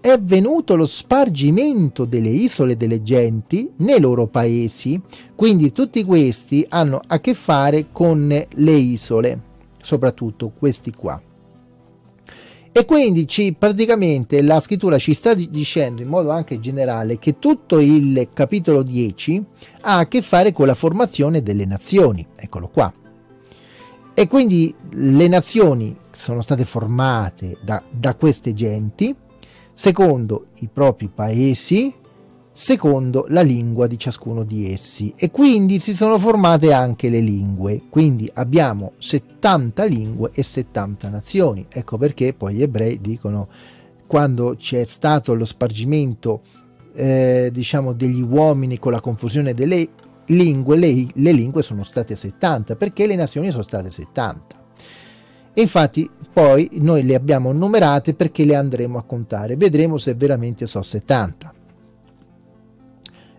è venuto lo spargimento delle isole delle genti nei loro paesi. Quindi tutti questi hanno a che fare con le isole, soprattutto questi qua. E quindi ci, praticamente la scrittura ci sta dicendo in modo anche generale che tutto il capitolo dieci ha a che fare con la formazione delle nazioni, eccolo qua. E quindi le nazioni sono state formate da, da queste genti, secondo i propri paesi, secondo la lingua di ciascuno di essi, e quindi si sono formate anche le lingue. Quindi abbiamo settanta lingue e settanta nazioni. Ecco perché poi gli ebrei dicono, quando c'è stato lo spargimento eh, diciamo degli uomini con la confusione delle lingue, le, le lingue sono state settanta, perché le nazioni sono state settanta. Infatti poi noi le abbiamo numerate perché le andremo a contare, vedremo se veramente sono settanta.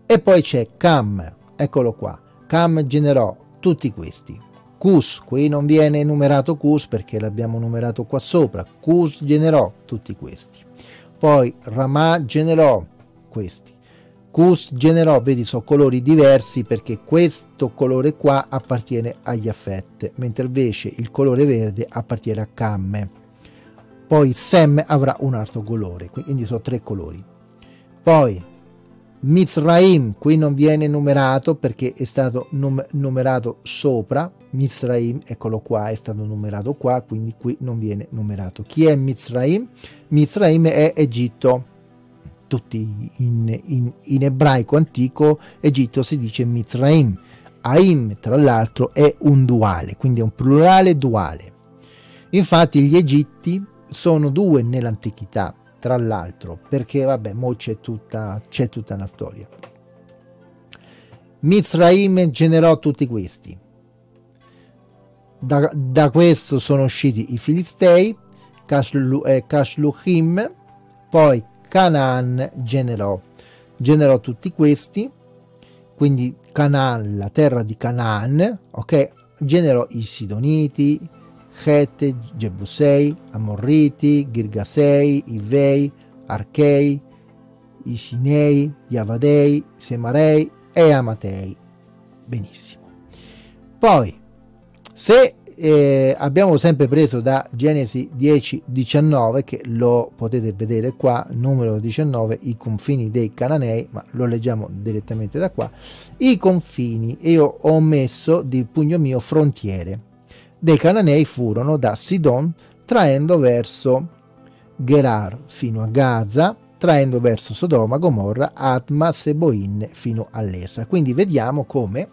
E poi c'è Cam, eccolo qua, Cam generò tutti questi. Cus, qui non viene numerato Cus perché l'abbiamo numerato qua sopra, Cus generò tutti questi. Poi Ramà generò questi. Cus generò, vedi, sono colori diversi perché questo colore qua appartiene agli Iafet, mentre invece il colore verde appartiene a Cam. Poi Sem avrà un altro colore, quindi sono tre colori. Poi Mizraim, qui non viene numerato perché è stato num numerato sopra, Mizraim, eccolo qua, è stato numerato qua, quindi qui non viene numerato. Chi è Mizraim? Mizraim è Egitto. Tutti in, in, in ebraico antico Egitto si dice Mizraim. Aim tra l'altro è un duale, quindi è un plurale duale. Infatti gli Egitti sono due nell'antichità, tra l'altro, perché vabbè, mo c'è tutta, c'è tutta una storia. Mizraim generò tutti questi. Da, da questo sono usciti i Filistei, Kashlu, eh, Kashluhim, poi Canaan generò, generò tutti questi, quindi Canaan, la terra di Canaan, ok? Generò i Sidoniti, Chete, Jebusei, Amorriti, Girgasei, Ivei, Archei, Isinei, Yavadei, Semarei e Amatei. Benissimo. Poi, se Eh, abbiamo sempre preso da Genesi dieci diciannove, che lo potete vedere qua, numero diciannove, i confini dei Cananei, ma lo leggiamo direttamente da qua, i confini, io ho messo di pugno mio frontiere, dei Cananei furono da Sidon, traendo verso Gerar fino a Gaza, traendo verso Sodoma, Gomorra, Atma, Seboin fino all'Esa. Quindi vediamo come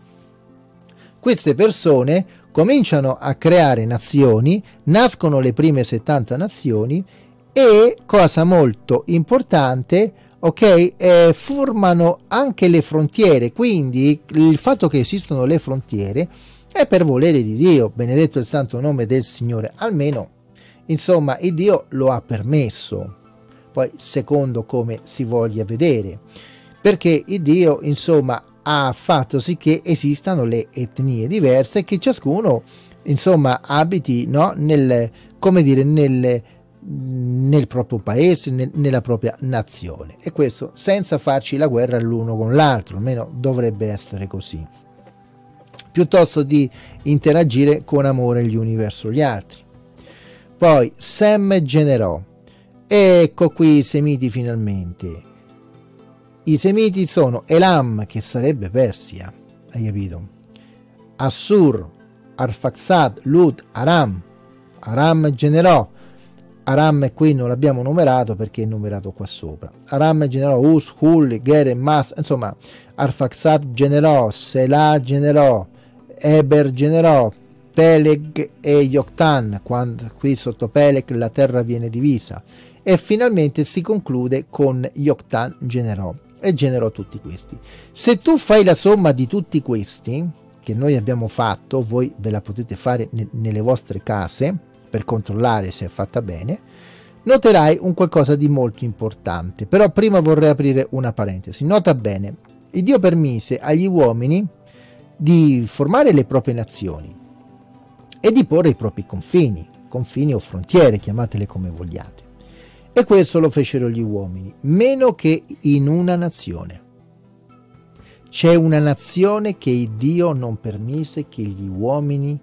queste persone cominciano a creare nazioni, nascono le prime settanta nazioni e, cosa molto importante, ok, eh, formano anche le frontiere. Quindi il fatto che esistono le frontiere è per volere di Dio, benedetto il santo nome del Signore, almeno insomma il Dio lo ha permesso, poi secondo come si voglia vedere, perché il Dio insomma ha fatto sì che esistano le etnie diverse, che ciascuno insomma abiti, no, nel, come dire, nel, nel proprio paese, nel, nella propria nazione, e questo senza farci la guerra l'uno con l'altro, almeno dovrebbe essere così, piuttosto di interagire con amore gli uni verso gli altri. Poi Sem generò, ecco qui i semiti finalmente. I semiti sono Elam, che sarebbe Persia, hai capito? Assur, Arfaxad, Lud, Aram. Aram generò. Aram qui non l'abbiamo numerato perché è numerato qua sopra. Aram generò Us, Hul, Gere, Mas, insomma Arfaxad generò, Selah generò, Eber generò, Peleg e Yoktan, quando qui sotto Peleg la terra viene divisa, e finalmente si conclude con Yoktan generò, e generò tutti questi. Se tu fai la somma di tutti questi, che noi abbiamo fatto, voi ve la potete fare ne nelle vostre case, per controllare se è fatta bene, noterai un qualcosa di molto importante. Però prima vorrei aprire una parentesi. Nota bene, il Dio permise agli uomini di formare le proprie nazioni e di porre i propri confini, confini o frontiere, chiamatele come vogliate, e questo lo fecero gli uomini, meno che in una nazione. C'è una nazione che il Dio non permise che gli uomini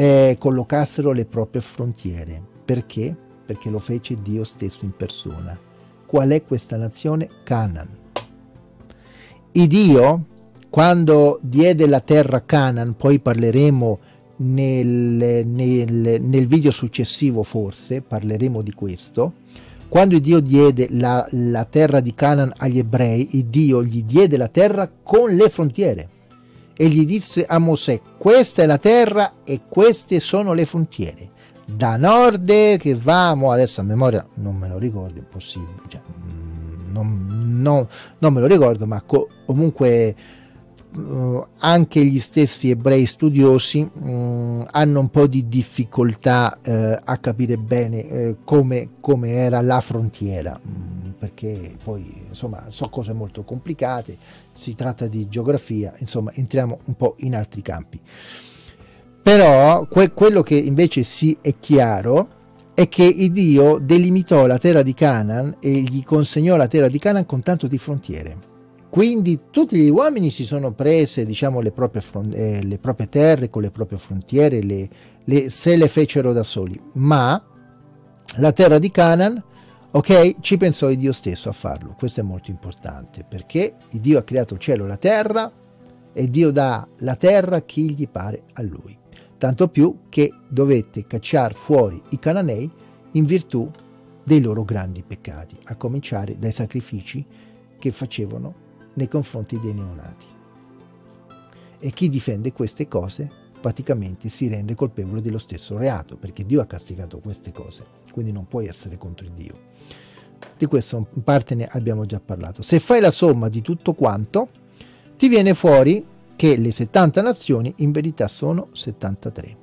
Eh, collocassero le proprie frontiere. Perché? Perché lo fece Dio stesso in persona. Qual è questa nazione? Canaan. Il Dio, quando diede la terra a Canaan, poi parleremo nel, nel, nel video successivo, forse parleremo di questo, quando il Dio diede la, la terra di Canaan agli ebrei, il Dio gli diede la terra con le frontiere. E gli disse a Mosè: questa è la terra e queste sono le frontiere, da nord che vamo, adesso a memoria non me lo ricordo, è possibile, cioè, non, non, non me lo ricordo, ma comunque uh, anche gli stessi ebrei studiosi uh, hanno un po' di difficoltà uh, a capire bene uh, come, come era la frontiera, um, perché poi insomma so cose molto complicate, si tratta di geografia, insomma entriamo un po' in altri campi. Però que quello che invece sì è chiaro è che il Dio delimitò la terra di Canaan e gli consegnò la terra di Canaan con tanto di frontiere. Quindi tutti gli uomini si sono prese, diciamo, le proprie, eh, le proprie terre con le proprie frontiere, le, le, se le fecero da soli, ma la terra di Canaan, ok, ci pensò il Dio stesso a farlo. Questo è molto importante, perché il Dio ha creato il cielo e la terra, e Dio dà la terra a chi gli pare a lui. Tanto più che dovette cacciare fuori i Cananei in virtù dei loro grandi peccati, a cominciare dai sacrifici che facevano nei confronti dei neonati. E chi difende queste cose praticamente si rende colpevole dello stesso reato, perché Dio ha castigato queste cose, quindi non puoi essere contro il Dio. Di questo in parte ne abbiamo già parlato. Se fai la somma di tutto quanto, ti viene fuori che le settanta nazioni in verità sono settantatré.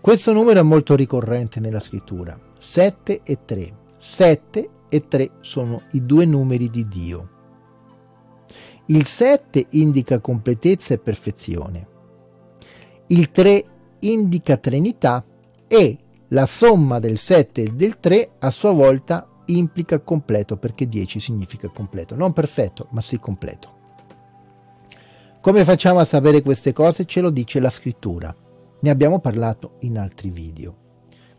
Questo numero è molto ricorrente nella scrittura, sette e tre. sette e tre sono i due numeri di Dio. Il sette indica completezza e perfezione, il tre indica trinità, e la somma del sette e del tre a sua volta implica completo, perché dieci significa completo, non perfetto, ma sì completo. Come facciamo a sapere queste cose? Ce lo dice la scrittura, ne abbiamo parlato in altri video.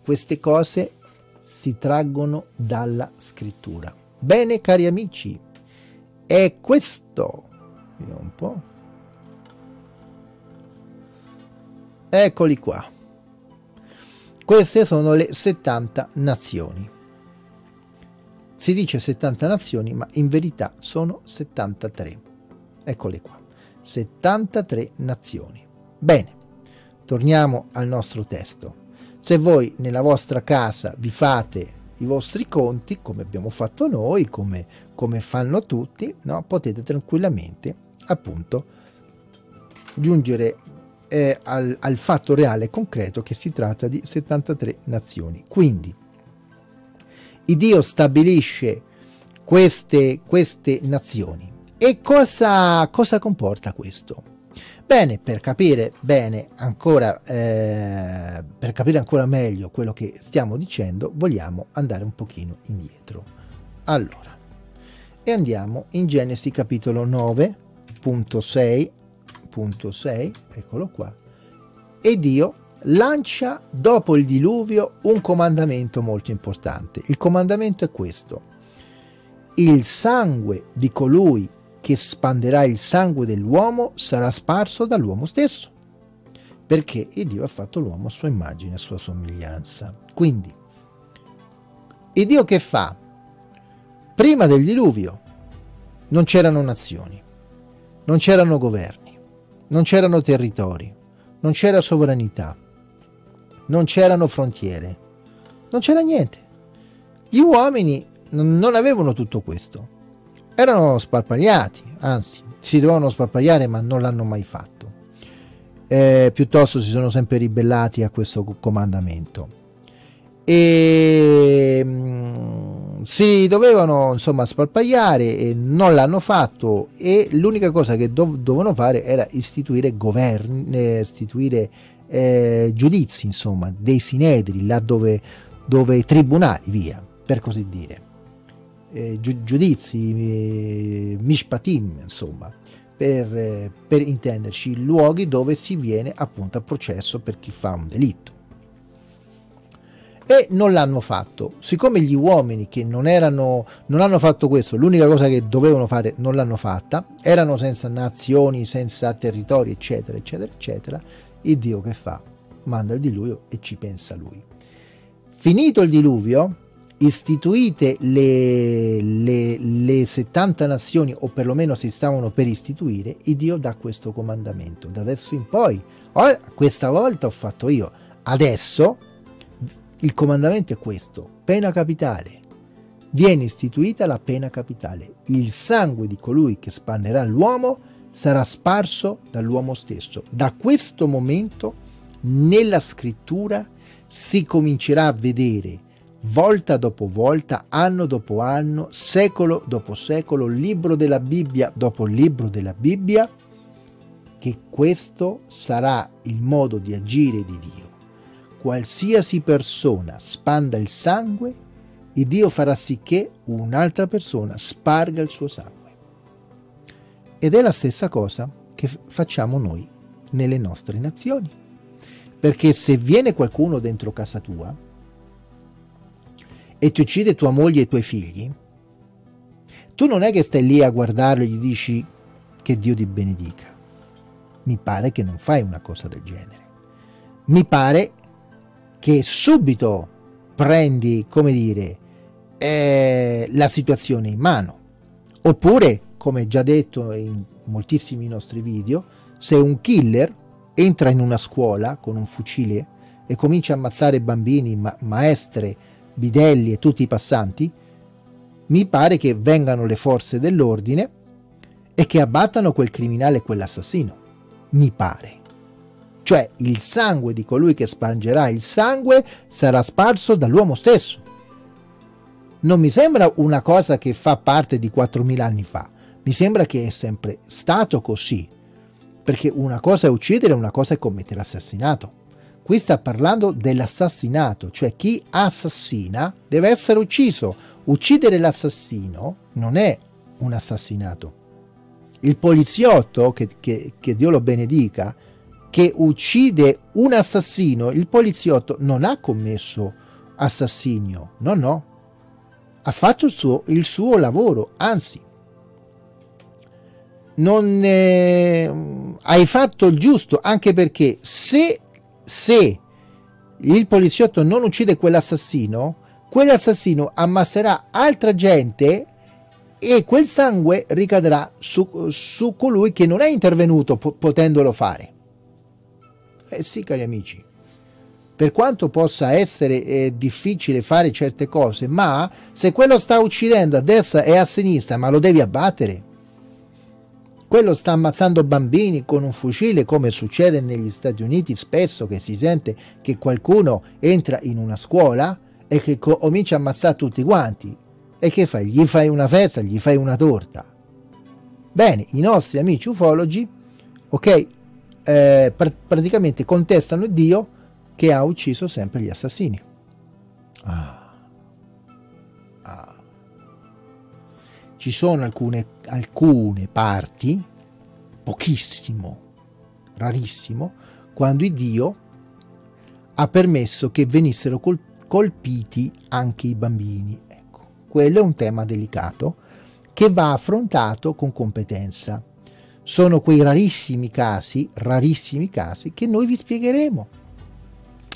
Queste cose si traggono dalla scrittura. Bene, cari amici, è questo, vediamo un po', eccoli qua, queste sono le settanta nazioni. Si dice settanta nazioni, ma in verità sono settantatré, eccole qua, settantatré nazioni. Bene, torniamo al nostro testo. Se voi nella vostra casa vi fate i vostri conti, come abbiamo fatto noi, come, come fanno tutti, no? Potete tranquillamente appunto giungere eh, al, al fatto reale e concreto che si tratta di settantatré nazioni. Quindi il Dio stabilisce queste, queste nazioni E cosa, cosa comporta questo? Bene, per capire bene ancora, eh, per capire ancora meglio quello che stiamo dicendo, vogliamo andare un pochino indietro. Allora, e andiamo in Genesi capitolo nove punto sei punto sei, eccolo qua. E Dio lancia dopo il diluvio un comandamento molto importante. Il comandamento è questo: il sangue di colui che spanderà il sangue dell'uomo sarà sparso dall'uomo stesso, perché Dio ha fatto l'uomo a sua immagine e a sua somiglianza. Quindi il Dio che fa? Prima del diluvio non c'erano nazioni, non c'erano governi, non c'erano territori, non c'era sovranità, non c'erano frontiere, non c'era niente. Gli uomini non avevano tutto questo, erano sparpagliati, anzi si dovevano sparpagliare, ma non l'hanno mai fatto. Eh, piuttosto si sono sempre ribellati a questo comandamento e mh, si dovevano insomma sparpagliare e non l'hanno fatto, e l'unica cosa che dov dovevano fare era istituire governi, istituire eh, giudizi, insomma dei sinedri, laddove dove tribunali, via, per così dire. Eh, giu giudizi, eh, Mishpatim, insomma, per, eh, per intenderci, luoghi dove si viene appunto a processo per chi fa un delitto. E non l'hanno fatto. Siccome gli uomini che non erano, non hanno fatto questo, l'unica cosa che dovevano fare non l'hanno fatta, erano senza nazioni, senza territori, eccetera, eccetera, eccetera, il Dio che fa? Manda il diluvio e ci pensa lui. Finito il diluvio, istituite le, le, le settanta nazioni, o perlomeno si stavano per istituire, e Dio dà questo comandamento: da adesso in poi, oh, questa volta ho fatto io, adesso il comandamento è questo: pena capitale, viene istituita la pena capitale, il sangue di colui che spanderà l'uomo sarà sparso dall'uomo stesso. Da questo momento nella scrittura si comincerà a vedere volta dopo volta, anno dopo anno, secolo dopo secolo, libro della Bibbia dopo libro della Bibbia, che questo sarà il modo di agire di Dio. Qualsiasi persona spanda il sangue, e Dio farà sì che un'altra persona sparga il suo sangue. Ed è la stessa cosa che facciamo noi nelle nostre nazioni. Perché se viene qualcuno dentro casa tua e ti uccide tua moglie e i tuoi figli, tu non è che stai lì a guardarlo e gli dici che Dio ti benedica. Mi pare che non fai una cosa del genere. Mi pare che subito prendi, come dire, eh, la situazione in mano. Oppure, come già detto in moltissimi nostri video, se un killer entra in una scuola con un fucile e comincia a ammazzare bambini, ma maestre, bidelli e tutti i passanti, mi pare che vengano le forze dell'ordine e che abbattano quel criminale e quell'assassino. Mi pare. Cioè, il sangue di colui che spargerà il sangue sarà sparso dall'uomo stesso. Non mi sembra una cosa che fa parte di quattromila anni fa. Mi sembra che è sempre stato così. Perché una cosa è uccidere, una cosa è commettere assassinato. Qui sta parlando dell'assassinato, cioè chi assassina deve essere ucciso. Uccidere l'assassino non è un assassinato. Il poliziotto, che, che, che Dio lo benedica, che uccide un assassino, il poliziotto non ha commesso assassinio, no, no. Ha fatto il suo, il suo lavoro, anzi. Non, eh, hai fatto il giusto, anche perché se... se il poliziotto non uccide quell'assassino, quell'assassino ammasserà altra gente e quel sangue ricadrà su, su colui che non è intervenuto po potendolo fare. Eh sì, cari amici, per quanto possa essere eh, difficile fare certe cose, ma se quello sta uccidendo a destra e a sinistra, ma lo devi abbattere. Quello sta ammazzando bambini con un fucile, come succede negli Stati Uniti spesso, che si sente che qualcuno entra in una scuola e che comincia a ammazzare tutti quanti. E che fai? Gli fai una festa, gli fai una torta. Bene, i nostri amici ufologi, ok, eh, pr praticamente contestano Dio che ha ucciso sempre gli assassini. Ah. Ah. Ci sono alcune, alcune parti, pochissimo, rarissimo, quando il Dio ha permesso che venissero col colpiti anche i bambini. Ecco, quello è un tema delicato che va affrontato con competenza. Sono quei rarissimi casi, rarissimi casi, che noi vi spiegheremo,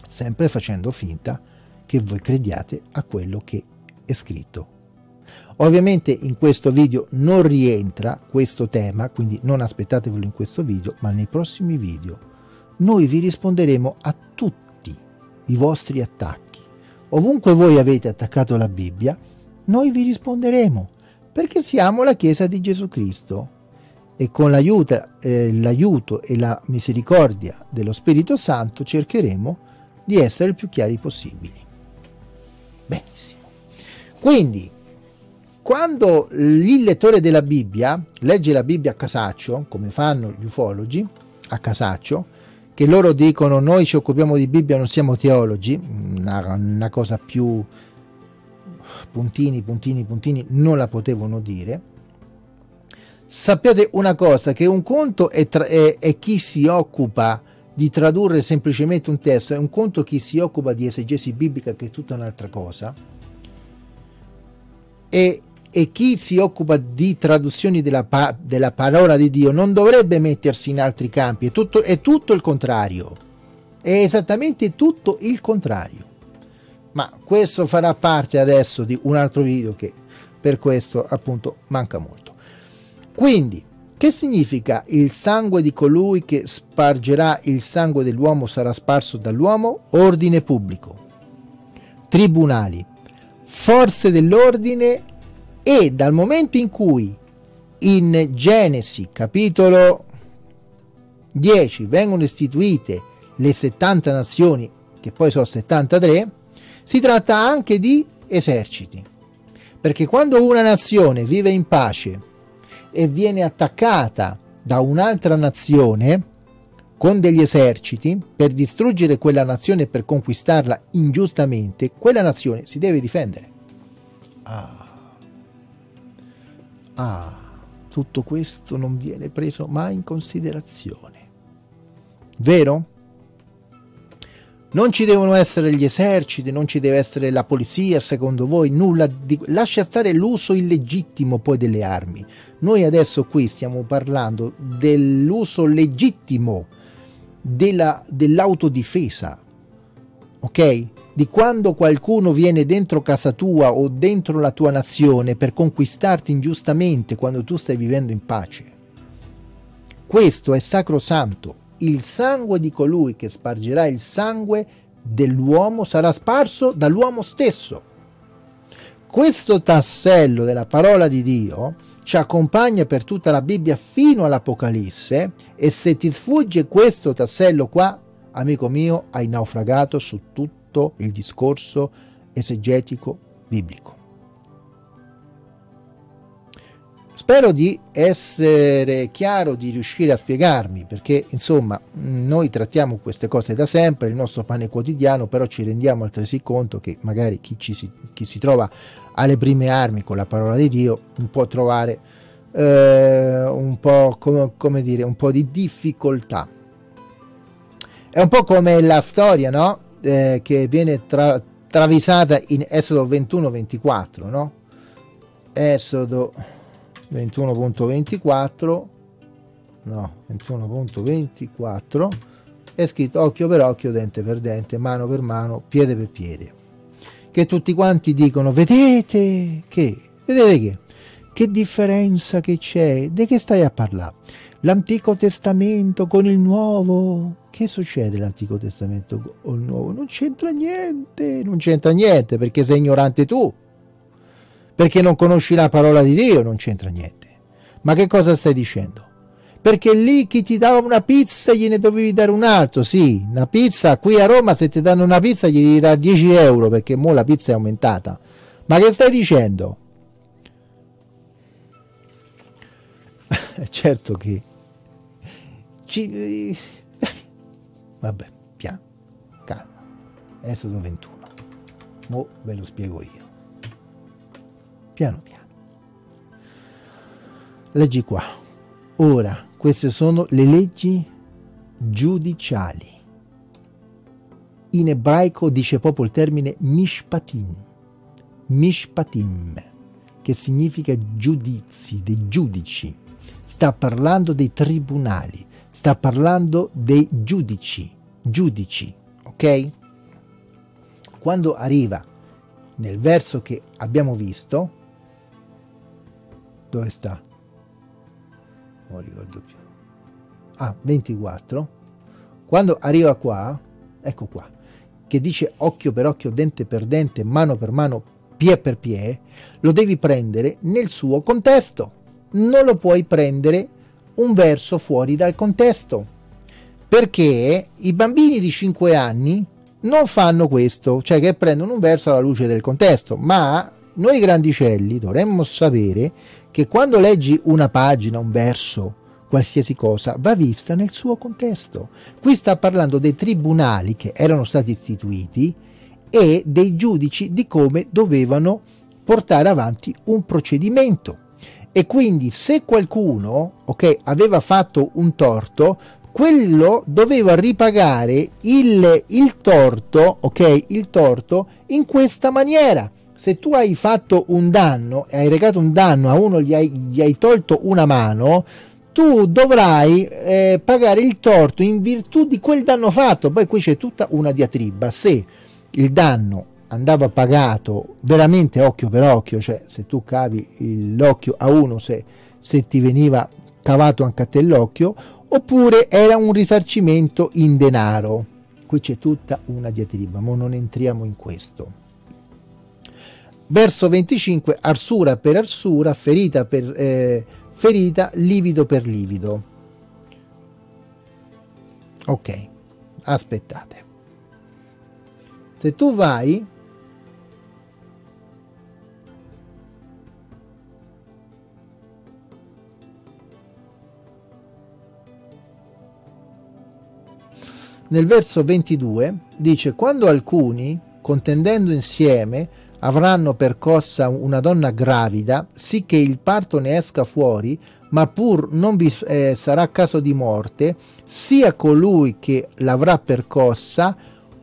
sempre facendo finta che voi crediate a quello che è scritto. Ovviamente in questo video non rientra questo tema, quindi non aspettatevelo in questo video, ma nei prossimi video noi vi risponderemo a tutti i vostri attacchi. Ovunque voi avete attaccato la Bibbia, noi vi risponderemo, perché siamo la Chiesa di Gesù Cristo e con l'aiuto eh, e la misericordia dello Spirito Santo cercheremo di essere il più chiari possibili. Benissimo. Quindi, quando il lettore della Bibbia legge la Bibbia a casaccio, come fanno gli ufologi, a casaccio, che loro dicono noi ci occupiamo di Bibbia, non siamo teologi, una, una cosa più... puntini, puntini, puntini, non la potevano dire. Sappiate una cosa, che un conto è, tra, è, è chi si occupa di tradurre semplicemente un testo, è un conto chi si occupa di esegesi biblica, che è tutta un'altra cosa, e, e chi si occupa di traduzioni della, pa, della parola di Dio non dovrebbe mettersi in altri campi, è tutto, è tutto il contrario, è esattamente tutto il contrario. Ma questo farà parte adesso di un altro video che per questo appunto manca molto. Quindi, che significa il sangue di colui che spargerà il sangue dell'uomo sarà sparso dall'uomo? Ordine pubblico, tribunali, forze dell'ordine, e dal momento in cui in Genesi capitolo dieci vengono istituite le settanta nazioni, che poi sono settantatré, si tratta anche di eserciti, perché quando una nazione vive in pace e viene attaccata da un'altra nazione con degli eserciti per distruggere quella nazione, per conquistarla ingiustamente, quella nazione si deve difendere. Ah, ah, tutto questo non viene preso mai in considerazione, vero? Non ci devono essere gli eserciti, non ci deve essere la polizia, secondo voi, nulla di... Lascia stare l'uso illegittimo poi delle armi. Noi adesso qui stiamo parlando dell'uso legittimo dell'autodifesa, ok? Di quando qualcuno viene dentro casa tua o dentro la tua nazione per conquistarti ingiustamente quando tu stai vivendo in pace. Questo è sacrosanto. Il sangue di colui che spargerà il sangue dell'uomo sarà sparso dall'uomo stesso. Questo tassello della parola di Dio ci accompagna per tutta la Bibbia fino all'Apocalisse, e se ti sfugge questo tassello qua, amico mio, hai naufragato su tutto il discorso esegetico biblico. Spero di essere chiaro, di riuscire a spiegarmi, perché insomma noi trattiamo queste cose da sempre, il nostro pane quotidiano, però ci rendiamo altresì conto che magari chi, ci si, chi si trova alle prime armi con la parola di Dio può trovare eh, un po', com come dire, un po' di difficoltà. È un po' come la storia, no? Eh, che viene tra travisata in Esodo ventuno ventiquattro, no? Esodo ventuno ventiquattro, no, ventuno ventiquattro, è scritto occhio per occhio, dente per dente, mano per mano, piede per piede, che tutti quanti dicono vedete che, vedete che, che differenza che c'è, di che stai a parlare? L'Antico Testamento con il Nuovo, che succede l'Antico Testamento con il Nuovo? Non c'entra niente, non c'entra niente, perché sei ignorante tu, perché non conosci la parola di Dio, non c'entra niente. Ma che cosa stai dicendo? Perché lì chi ti dava una pizza gliene dovevi dare un altro, sì, una pizza, qui a Roma se ti danno una pizza gli devi dare dieci euro, perché mo la pizza è aumentata. Ma che stai dicendo? certo che ci... vabbè, piano, calma. Esodo ventuno. Mo ve lo spiego io. Piano piano. Leggi qua. Ora, queste sono le leggi giudiciali. In ebraico dice proprio il termine Mishpatim. Mishpatim, che significa giudizi, dei giudici. Sta parlando dei tribunali, sta parlando dei giudici, giudici, ok? Quando arriva nel verso che abbiamo visto, dove sta? Non ricordo più. Ah, ventiquattro. Quando arriva qua, ecco qua, che dice occhio per occhio, dente per dente, mano per mano, pie per pie, lo devi prendere nel suo contesto. Non lo puoi prendere un verso fuori dal contesto, perché i bambini di cinque anni non fanno questo, cioè che prendono un verso alla luce del contesto. Ma noi grandicelli dovremmo sapere che quando leggi una pagina, un verso, qualsiasi cosa, va vista nel suo contesto. Qui sta parlando dei tribunali che erano stati istituiti e dei giudici, di come dovevano portare avanti un procedimento. E quindi se qualcuno, ok, aveva fatto un torto, quello doveva ripagare il, il torto, ok, il torto in questa maniera. Se tu hai fatto un danno e hai recato un danno a uno, gli hai, gli hai tolto una mano, tu dovrai eh, pagare il torto in virtù di quel danno fatto. Poi qui c'è tutta una diatriba. Se il danno andava pagato veramente occhio per occhio, cioè se tu cavi l'occhio a uno, se, se ti veniva cavato anche a te l'occhio, oppure era un risarcimento in denaro. Qui c'è tutta una diatriba, ma non entriamo in questo. Verso venticinque, arsura per arsura, ferita per eh, ferita, livido per livido. Ok, aspettate. Se tu vai... nel verso ventidue dice: quando alcuni, contendendo insieme, avranno percossa una donna gravida, sì che il parto ne esca fuori, ma pur non vi eh, sarà caso di morte, sia colui che l'avrà percossa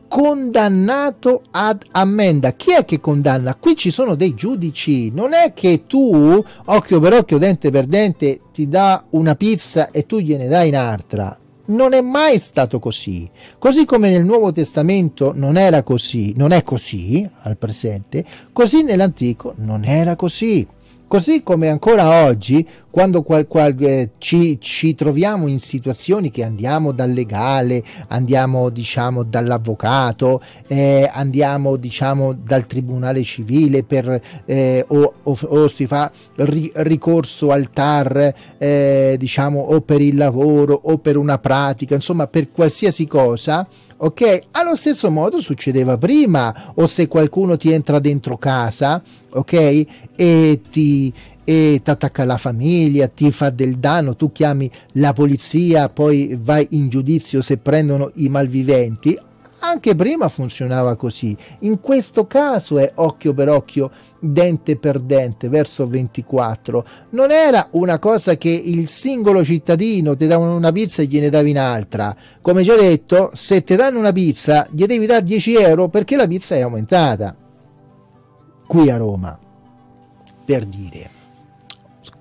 condannato ad ammenda. Chi è che condanna? Qui ci sono dei giudici. Non è che tu, occhio per occhio, dente per dente, ti dà una pizza e tu gliene dai un'altra. Non è mai stato così, così come nel Nuovo Testamento non era così, non è così al presente, così nell'Antico non era così, così come ancora oggi quando qual, qual, eh, ci, ci troviamo in situazioni che andiamo dal legale, andiamo diciamo dall'avvocato, eh, andiamo diciamo dal tribunale civile per, eh, o, o, o si fa ri, ricorso al T A R, eh, diciamo, o per il lavoro o per una pratica, insomma per qualsiasi cosa. Ok, allo stesso modo succedeva prima, o se qualcuno ti entra dentro casa, ok, e ti e attacca la famiglia, ti fa del danno, tu chiami la polizia, poi vai in giudizio se prendono i malviventi. Anche prima funzionava così. In questo caso è occhio per occhio, dente per dente, verso ventiquattro. Non era una cosa che il singolo cittadino ti davano una pizza e gliene davi un'altra. Come già detto, se ti danno una pizza, gli devi dare dieci euro perché la pizza è aumentata. Qui a Roma, per dire,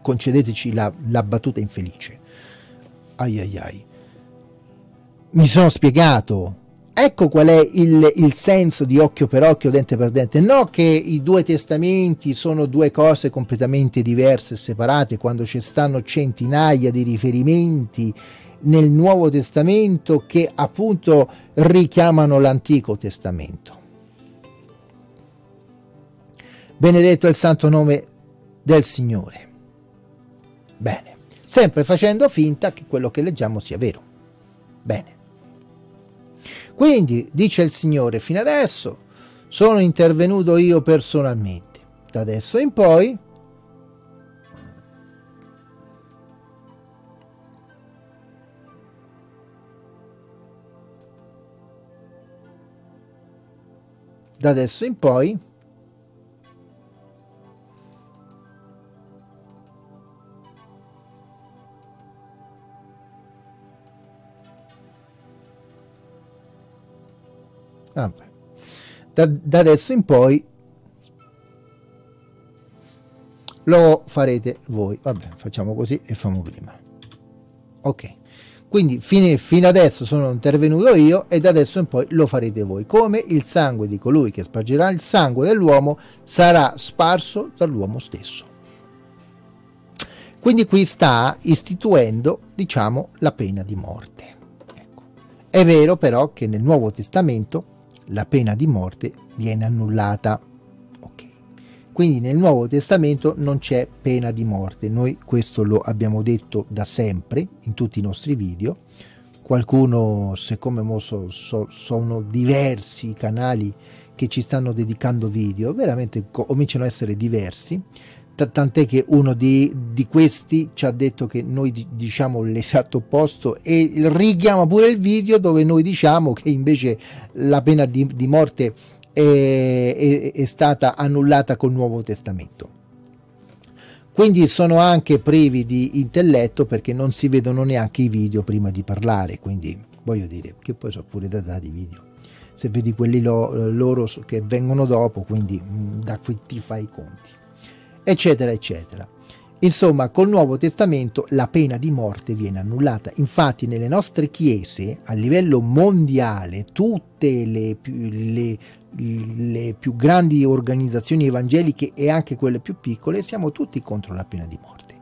concedeteci la, la battuta infelice. Ai ai ai. Mi sono spiegato. Ecco qual è il, il senso di occhio per occhio, dente per dente. No che i due testamenti sono due cose completamente diverse e separate, quando ci stanno centinaia di riferimenti nel Nuovo Testamento che appunto richiamano l'Antico Testamento. Benedetto è il santo nome del Signore. Bene, sempre facendo finta che quello che leggiamo sia vero. Bene. Quindi, dice il Signore, fino adesso sono intervenuto io personalmente. Da adesso in poi da adesso in poi ah, da, da adesso in poi lo farete voi. Vabbè, facciamo così e famo prima. Ok, quindi fino, fino adesso sono intervenuto io e da adesso in poi lo farete voi, come il sangue di colui che spargerà il sangue dell'uomo sarà sparso dall'uomo stesso. Quindi qui sta istituendo, diciamo, la pena di morte. Ecco. È vero però che nel Nuovo Testamento la pena di morte viene annullata. Quindi nel Nuovo Testamento non c'è pena di morte, noi questo lo abbiamo detto da sempre in tutti i nostri video. Qualcuno, siccome mo so, so, sono diversi i canali che ci stanno dedicando video, veramente cominciano a essere diversi, tant'è che uno di, di questi ci ha detto che noi diciamo l'esatto opposto e richiama pure il video dove noi diciamo che invece la pena di, di morte È, è, è stata annullata col Nuovo Testamento. Quindi sono anche privi di intelletto perché non si vedono neanche i video prima di parlare, quindi voglio dire che poi sono pure datati i video, se vedi quelli lo, loro che vengono dopo, quindi da qui ti fai i conti, eccetera eccetera. Insomma, col Nuovo Testamento la pena di morte viene annullata. Infatti nelle nostre chiese a livello mondiale tutte le più, le, le più grandi organizzazioni evangeliche e anche quelle più piccole siamo tutti contro la pena di morte.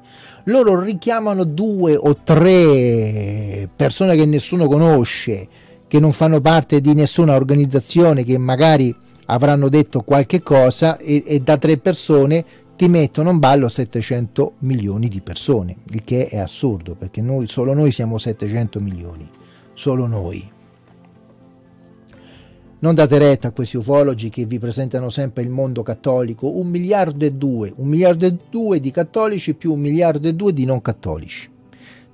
Loro richiamano due o tre persone che nessuno conosce, che non fanno parte di nessuna organizzazione, che magari avranno detto qualche cosa e, e da tre persone ti mettono in ballo settecento milioni di persone, il che è assurdo, perché noi, solo noi siamo settecento milioni, solo noi. Non date retta a questi ufologi che vi presentano sempre il mondo cattolico, un miliardo e due, un miliardo e due di cattolici più un miliardo e due di non cattolici.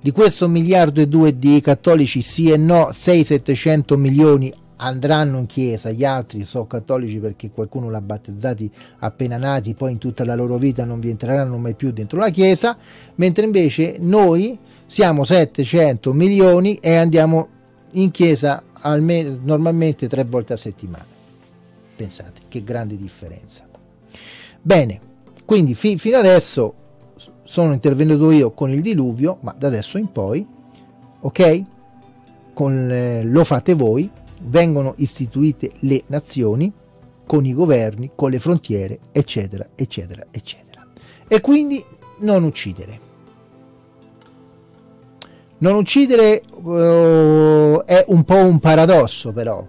Di questo miliardo e due di cattolici sì e no, sei settecento milioni andranno in chiesa, gli altri sono cattolici perché qualcuno l'ha battezzati appena nati, poi in tutta la loro vita non vi entreranno mai più dentro la chiesa, mentre invece noi siamo settecento milioni e andiamo in chiesa almeno normalmente tre volte a settimana. Pensate che grande differenza. Bene, quindi fi fino adesso sono intervenuto io con il diluvio, ma da adesso in poi, ok, con, eh, lo fate voi. Vengono istituite le nazioni con i governi, con le frontiere, eccetera, eccetera, eccetera. E quindi non uccidere. Non uccidere uh, è un po' un paradosso però,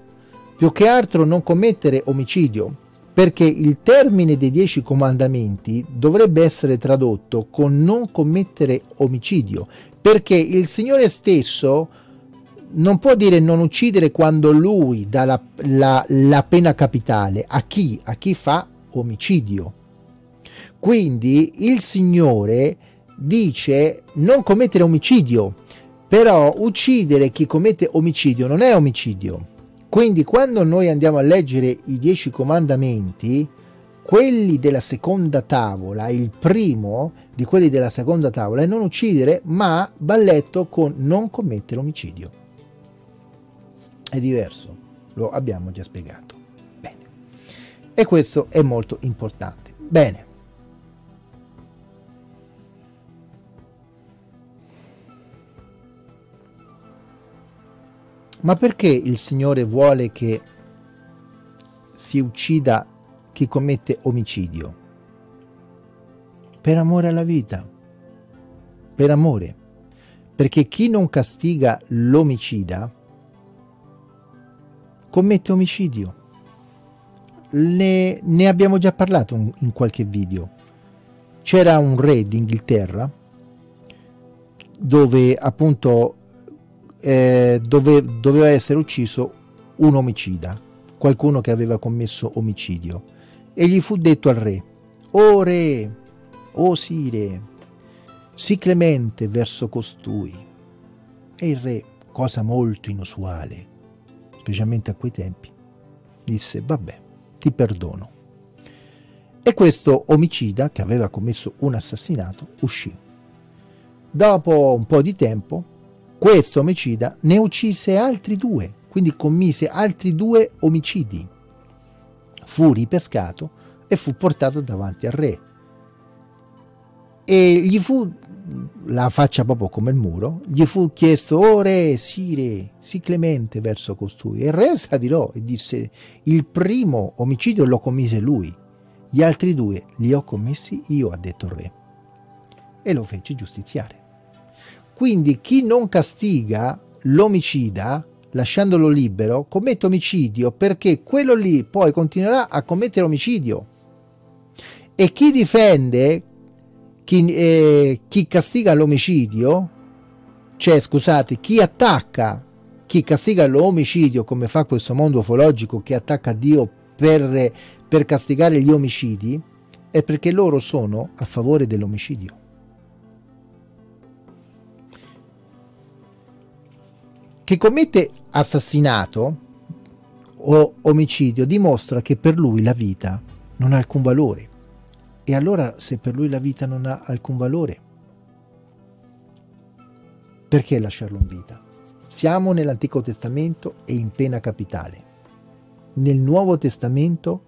più che altro non commettere omicidio, perché il termine dei dieci comandamenti dovrebbe essere tradotto con non commettere omicidio, perché il Signore stesso non può dire non uccidere quando lui dà la, la, la pena capitale a chi? A chi fa omicidio. Quindi il Signore dice non commettere omicidio, però uccidere chi commette omicidio non è omicidio. Quindi quando noi andiamo a leggere i dieci comandamenti, quelli della seconda tavola, il primo di quelli della seconda tavola è non uccidere, ma va letto con non commettere omicidio. È diverso, lo abbiamo già spiegato. Bene. E questo è molto importante. Bene. Ma perché il Signore vuole che si uccida chi commette omicidio? Per amore alla vita, per amore, perché chi non castiga l'omicida commette omicidio. Ne, ne abbiamo già parlato in qualche video. C'era un re d'Inghilterra dove appunto eh, dove, doveva essere ucciso un omicida, qualcuno che aveva commesso omicidio, e gli fu detto al re: "O re, o sire, sii clemente verso costui". E il re, cosa molto inusuale specialmente a quei tempi, disse: "Vabbè, ti perdono. E questo omicida, che aveva commesso un assassinato, uscì. Dopo un po' di tempo, questo omicida ne uccise altri due, quindi commise altri due omicidi. Fu ripescato e fu portato davanti al re. E gli fu, la faccia proprio come il muro, gli fu chiesto: «O re, sii re, sii clemente verso costui». E il re s'adirò e disse: «Il primo omicidio lo commise lui, gli altri due li ho commessi io», ha detto il re. E lo fece giustiziare. Quindi chi non castiga l'omicida, lasciandolo libero, commette omicidio, perché quello lì poi continuerà a commettere omicidio. E chi difende... Chi, eh, chi castiga l'omicidio, cioè scusate, chi attacca, chi castiga l'omicidio, come fa questo mondo ufologico che attacca Dio per, per castigare gli omicidi, è perché loro sono a favore dell'omicidio. Chi commette assassinato o omicidio dimostra che per lui la vita non ha alcun valore. E allora, se per lui la vita non ha alcun valore, perché lasciarlo in vita? Siamo nell'Antico Testamento e in pena capitale. Nel Nuovo Testamento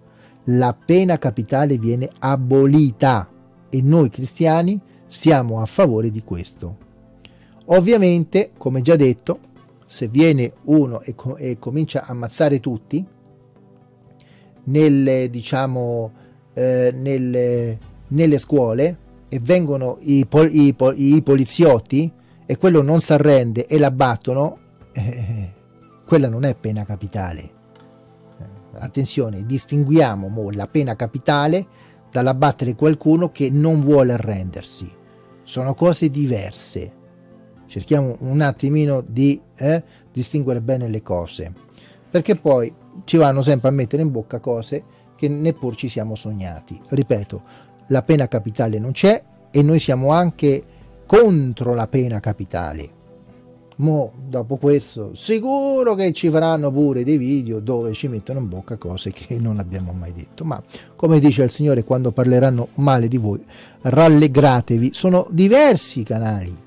la pena capitale viene abolita e noi cristiani siamo a favore di questo. Ovviamente, come già detto, se viene uno e, com- e comincia a ammazzare tutti, nel, diciamo... Nelle, nelle scuole, e vengono i, pol, i, pol, i poliziotti e quello non si arrende e l'abbattono, eh, quella non è pena capitale. Eh, attenzione, distinguiamo mo la pena capitale dall'abbattere qualcuno che non vuole arrendersi. Sono cose diverse. Cerchiamo un attimino di eh, distinguere bene le cose, perché poi ci vanno sempre a mettere in bocca cose che neppur ci siamo sognati. Ripeto, la pena capitale non c'è e noi siamo anche contro la pena capitale. Mo dopo questo sicuro che ci faranno pure dei video dove ci mettono in bocca cose che non abbiamo mai detto, ma come dice il Signore, quando parleranno male di voi rallegratevi. Sono diversi i canali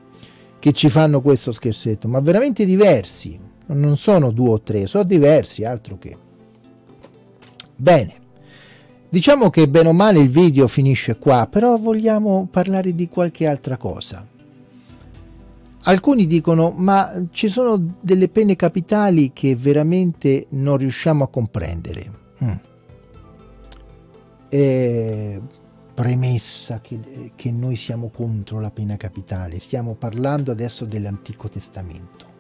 che ci fanno questo scherzetto, ma veramente diversi, non sono due o tre, sono diversi, altro che. Bene, diciamo che bene o male il video finisce qua, però vogliamo parlare di qualche altra cosa. Alcuni dicono: ma ci sono delle pene capitali che veramente non riusciamo a comprendere. Mm. Eh, premessa che, che noi siamo contro la pena capitale, stiamo parlando adesso dell'Antico Testamento.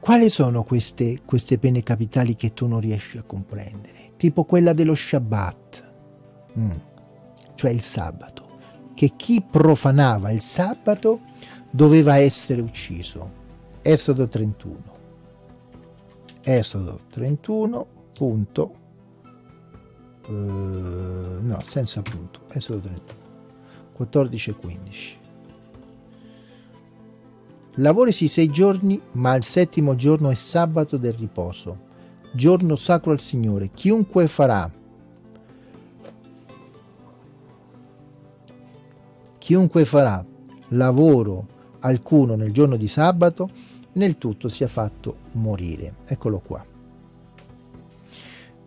Quali sono queste, queste pene capitali che tu non riesci a comprendere? Tipo quella dello Shabbat, mm. cioè il sabato, che chi profanava il sabato doveva essere ucciso. Esodo trentuno. Esodo trentuno, punto, eh, no, senza punto, Esodo trentuno, quattordici e quindici. Lavori sì sei giorni, ma il settimo giorno è sabato del riposo, giorno sacro al Signore. Chiunque farà chiunque farà lavoro alcuno nel giorno di sabato, nel tutto sia fatto morire. Eccolo qua.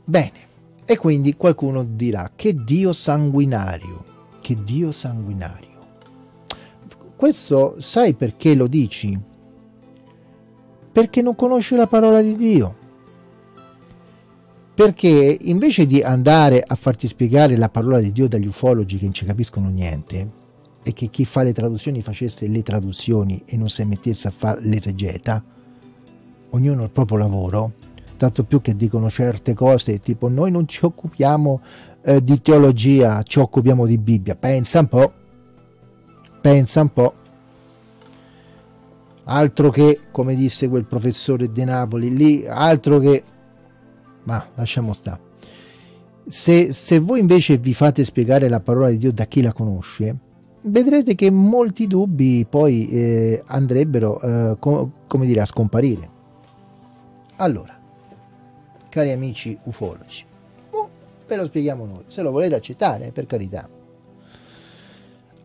Bene, e quindi qualcuno dirà: che Dio sanguinario, che Dio sanguinario. Questo sai perché lo dici? Perché non conosci la parola di Dio. Perché invece di andare a farti spiegare la parola di Dio dagli ufologi che non ci capiscono niente, e che chi fa le traduzioni facesse le traduzioni e non si mettesse a fare l'esegeta, ognuno il proprio lavoro, tanto più che dicono certe cose tipo: noi non ci occupiamo eh, di teologia, ci occupiamo di Bibbia. Pensa un po', pensa un po'. Altro che, come disse quel professore De Napoli lì, altro che... Ma lasciamo stare. Se, se voi invece vi fate spiegare la parola di Dio da chi la conosce, vedrete che molti dubbi poi eh, andrebbero eh, com- come dire, a scomparire. Allora, cari amici ufologi. Oh, ve lo spieghiamo noi, se lo volete accettare, per carità.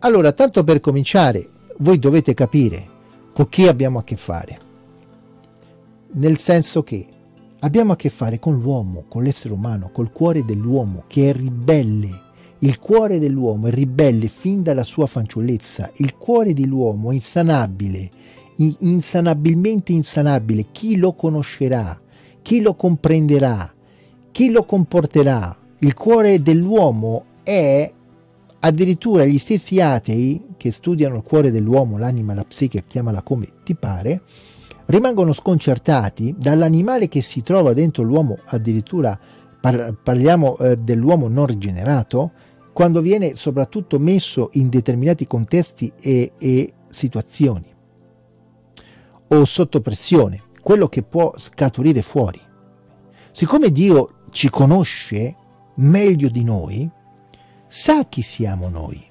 Allora, tanto per cominciare, voi dovete capire con chi abbiamo a che fare. Nel senso che abbiamo a che fare con l'uomo, con l'essere umano, col cuore dell'uomo che è ribelle. Il cuore dell'uomo è ribelle fin dalla sua fanciullezza. Il cuore dell'uomo è insanabile, insanabilmente insanabile. Chi lo conoscerà? Chi lo comprenderà? Chi lo comporterà? Il cuore dell'uomo è, addirittura gli stessi atei che studiano il cuore dell'uomo, l'anima, la psiche, chiamala come ti pare, rimangono sconcertati dall'animale che si trova dentro l'uomo, addirittura par parliamo eh, dell'uomo non rigenerato, quando viene soprattutto messo in determinati contesti e, e situazioni o sotto pressione, quello che può scaturire fuori. Siccome Dio ci conosce meglio di noi, sa chi siamo noi.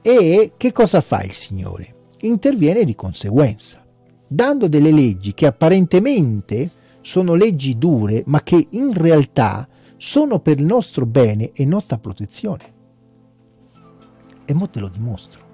E che cosa fa il Signore? Interviene di conseguenza, dando delle leggi che apparentemente sono leggi dure, ma che in realtà sono per il nostro bene e nostra protezione. E mo te lo dimostro.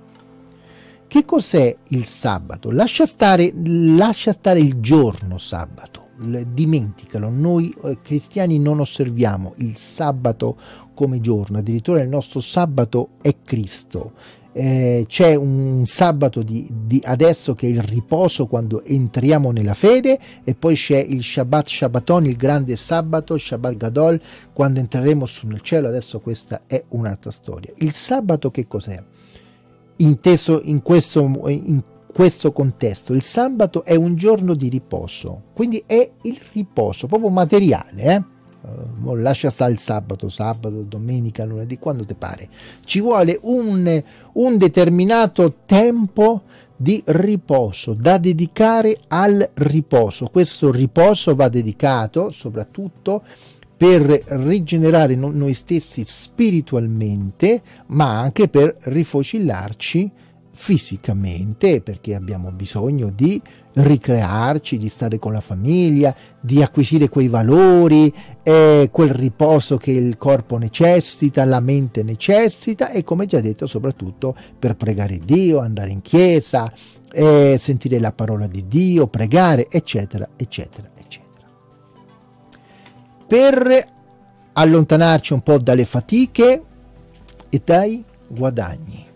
Che cos'è il sabato? Lascia stare, lascia stare il giorno sabato, dimenticalo. Noi eh, cristiani non osserviamo il sabato come giorno, addirittura il nostro sabato è Cristo. Eh, c'è un sabato di, di adesso che è il riposo quando entriamo nella fede, e poi c'è il Shabbat Shabbaton, il grande sabato, Shabbat Gadol, quando entreremo nel cielo. Adesso questa è un'altra storia. Il sabato che cos'è? Inteso in questo, in questo contesto, il sabato è un giorno di riposo, quindi è il riposo proprio materiale, eh? Uh, lascia stare il sabato, sabato, domenica, lunedì, quando ti pare. Ci vuole un, un determinato tempo di riposo da dedicare al riposo. Questo riposo va dedicato soprattutto per rigenerare no, noi stessi spiritualmente, ma anche per rifocillarci fisicamente, perché abbiamo bisogno di ricrearci, di stare con la famiglia, di acquisire quei valori, eh, quel riposo che il corpo necessita, la mente necessita, e come già detto soprattutto per pregare Dio, andare in chiesa, eh, sentire la parola di Dio, pregare, eccetera eccetera eccetera, per allontanarci un po' dalle fatiche e dai guadagni.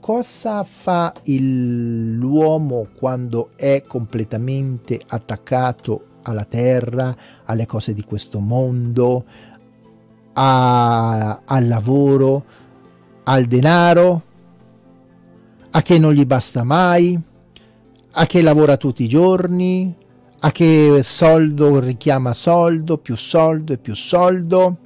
Cosa fa l'uomo quando è completamente attaccato alla terra, alle cose di questo mondo, a, al lavoro, al denaro, a che non gli basta mai, a che lavora tutti i giorni, a che soldo richiama soldo, più soldo e più soldo?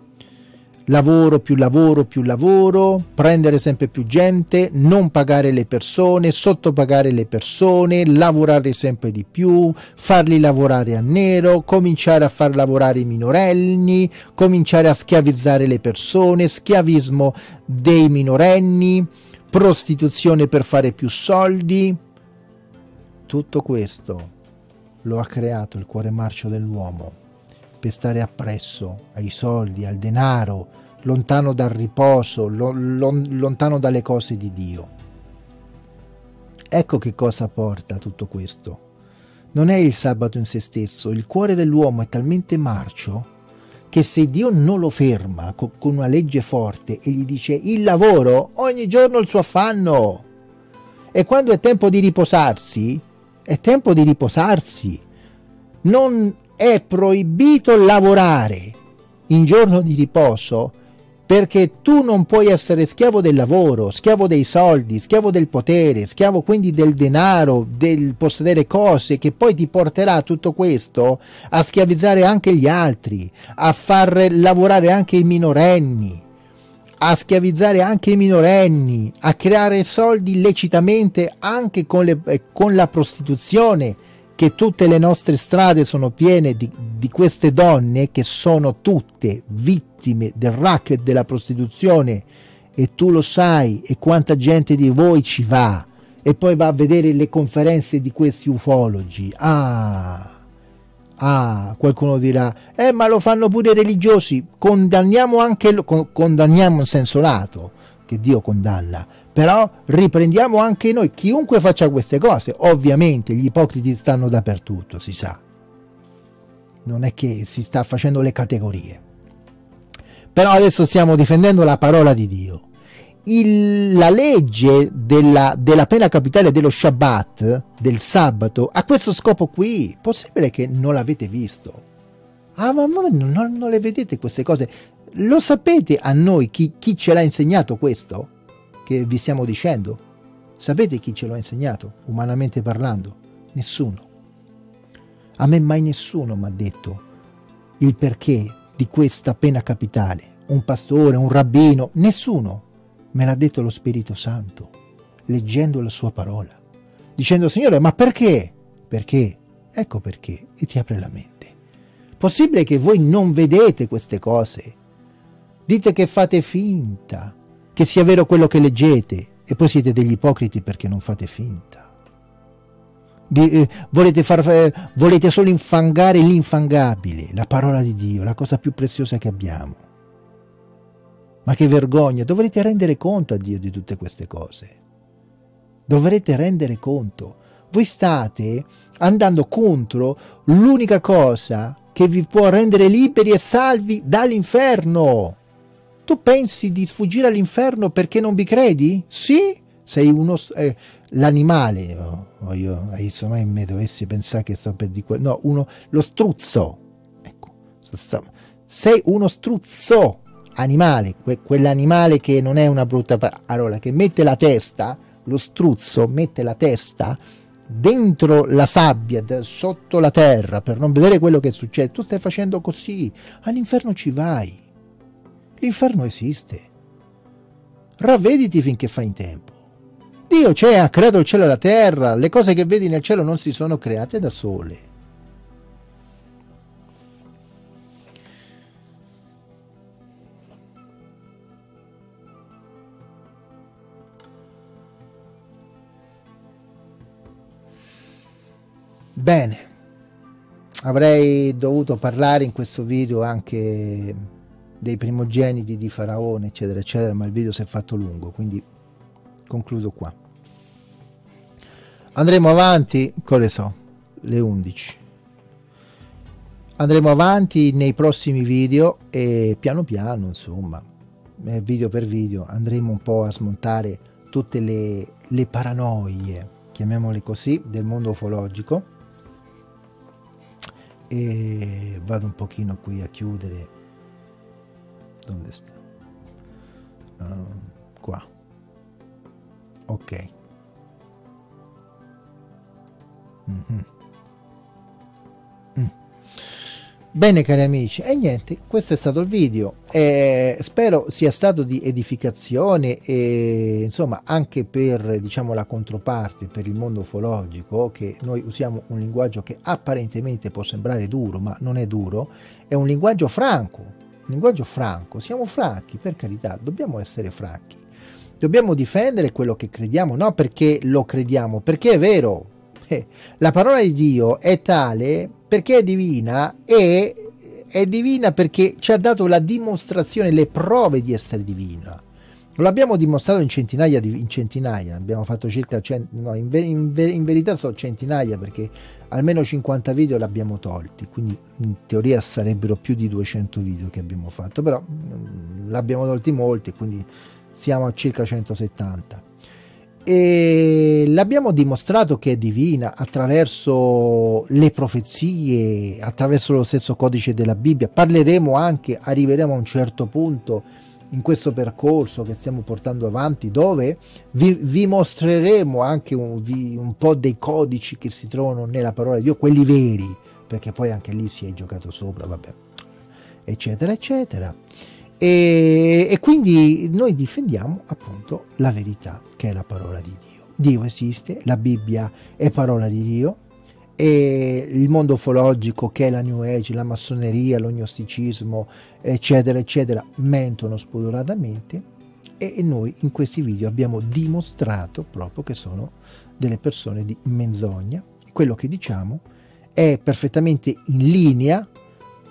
Lavoro, più lavoro, più lavoro, prendere sempre più gente, non pagare le persone, sottopagare le persone, lavorare sempre di più, farli lavorare a nero, cominciare a far lavorare i minorenni, cominciare a schiavizzare le persone, schiavismo dei minorenni, prostituzione per fare più soldi. Tutto questo lo ha creato il cuore marcio dell'uomo, per stare appresso ai soldi, al denaro, lontano dal riposo, lo, lo, lontano dalle cose di Dio. Ecco che cosa porta tutto questo. Non è il sabato in se stesso, il cuore dell'uomo è talmente marcio che se Dio non lo ferma co- con una legge forte e gli dice il lavoro, ogni giorno il suo affanno, e quando è tempo di riposarsi, è tempo di riposarsi, non è proibito lavorare in giorno di riposo, perché tu non puoi essere schiavo del lavoro, schiavo dei soldi, schiavo del potere, schiavo quindi del denaro, del possedere cose, che poi ti porterà tutto questo a schiavizzare anche gli altri, a far lavorare anche i minorenni, a schiavizzare anche i minorenni, a creare soldi illecitamente anche con, le, con la prostituzione, che tutte le nostre strade sono piene di, di queste donne che sono tutte vittime del racket della prostituzione, e tu lo sai, e quanta gente di voi ci va e poi va a vedere le conferenze di questi ufologi. Ah, Ah, qualcuno dirà, eh ma lo fanno pure i religiosi, condanniamo anche, lo, con, condanniamo in senso lato, che Dio condanna, però riprendiamo anche noi, chiunque faccia queste cose, ovviamente gli ipocriti stanno dappertutto, si sa, non è che si sta facendo le categorie, però adesso stiamo difendendo la parola di Dio. Il, la legge della, della pena capitale dello Shabbat, del sabato, ha questo scopo qui. Possibile che non l'avete visto? Ah, ma voi non, non, non le vedete queste cose? Lo sapete a noi chi, chi ce l'ha insegnato questo che vi stiamo dicendo? Sapete chi ce l'ha insegnato, umanamente parlando? Nessuno. A me mai nessuno mi ha detto il perché di questa pena capitale. Un pastore, un rabbino, nessuno. Me l'ha detto lo Spirito Santo, leggendo la sua parola, dicendo, Signore, ma perché? Perché? Ecco perché, e ti apre la mente. Possibile che voi non vedete queste cose? Dite che fate finta, che sia vero quello che leggete, e poi siete degli ipocriti perché non fate finta. Vi, eh, volete, far, eh, volete solo infangare l'infangabile, la parola di Dio, la cosa più preziosa che abbiamo. Ma che vergogna, dovrete rendere conto a Dio di tutte queste cose. Dovrete rendere conto. Voi state andando contro l'unica cosa che vi può rendere liberi e salvi dall'inferno. Tu pensi di sfuggire all'inferno perché non vi credi? Sì, sei uno... Eh, l'animale, oh, oh io, insomma, me dovessi pensare che sto per di quello. No, uno, lo struzzo. Ecco, sta, sei uno struzzo. Animale, que quell'animale che non è una brutta parola, che mette la testa, lo struzzo mette la testa dentro la sabbia, sotto la terra, per non vedere quello che succede. Tu stai facendo così, all'inferno ci vai. L'inferno esiste. Ravvediti finché fai in tempo. Dio c'è, ha creato il cielo e la terra, le cose che vedi nel cielo non si sono create da sole. Bene, avrei dovuto parlare in questo video anche dei primogeniti di Faraone, eccetera, eccetera, ma il video si è fatto lungo, quindi concludo qua. Andremo avanti, cosa so, le undici. Andremo avanti nei prossimi video e piano piano, insomma, video per video, andremo un po' a smontare tutte le, le paranoie, chiamiamole così, del mondo ufologico. E vado un pochino qui a chiudere. Dove sta? Um, qua. Ok. Mm-hmm. mm. Bene cari amici, e niente, questo è stato il video, eh, spero sia stato di edificazione e insomma anche per, diciamo, la controparte, per il mondo ufologico, che noi usiamo un linguaggio che apparentemente può sembrare duro, ma non è duro, è un linguaggio franco, un linguaggio franco, siamo franchi, per carità, dobbiamo essere franchi, dobbiamo difendere quello che crediamo, no perché lo crediamo, perché è vero, eh, la parola di Dio è tale perché è divina e è divina perché ci ha dato la dimostrazione, le prove di essere divina. Lo abbiamo dimostrato in centinaia, di, in centinaia. abbiamo fatto circa, cent, no, in, ver, in, ver, in verità so centinaia perché almeno cinquanta video l'abbiamo tolti, quindi in teoria sarebbero più di duecento video che abbiamo fatto, però l'abbiamo tolti molti, quindi siamo a circa centosettanta. E l'abbiamo dimostrato che è divina attraverso le profezie, attraverso lo stesso codice della Bibbia. Parleremo anche, arriveremo a un certo punto in questo percorso che stiamo portando avanti, dove vi, vi mostreremo anche un, vi, un po' dei codici che si trovano nella parola di Dio, quelli veri, perché poi anche lì si è giocato sopra, vabbè, eccetera eccetera. E, e quindi noi difendiamo appunto la verità, che è la parola di Dio. Dio esiste, la Bibbia è parola di Dio, e il mondo ufologico, che è la New Age, la massoneria, l'ognosticismo, eccetera eccetera, mentono spudoratamente, e, e noi in questi video abbiamo dimostrato proprio che sono delle persone di menzogna. Quello che diciamo è perfettamente in linea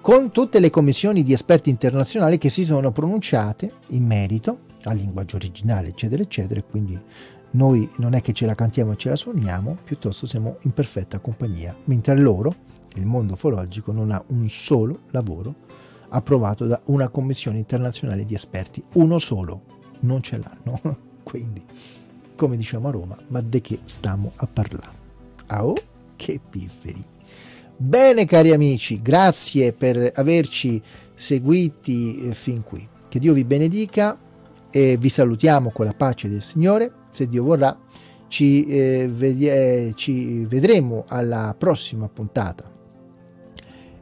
con tutte le commissioni di esperti internazionali che si sono pronunciate in merito al linguaggio originale, eccetera, eccetera. Quindi noi non è che ce la cantiamo e ce la suoniamo, piuttosto siamo in perfetta compagnia, mentre loro, il mondo ufologico, non ha un solo lavoro approvato da una commissione internazionale di esperti, uno solo, non ce l'hanno. Quindi, come diciamo a Roma, ma di che stiamo a parlare? Ah, oh, che pifferi! Bene, cari amici, grazie per averci seguiti fin qui. Che Dio vi benedica e vi salutiamo con la pace del Signore. Se Dio vorrà, ci, eh, ved eh, ci vedremo alla prossima puntata.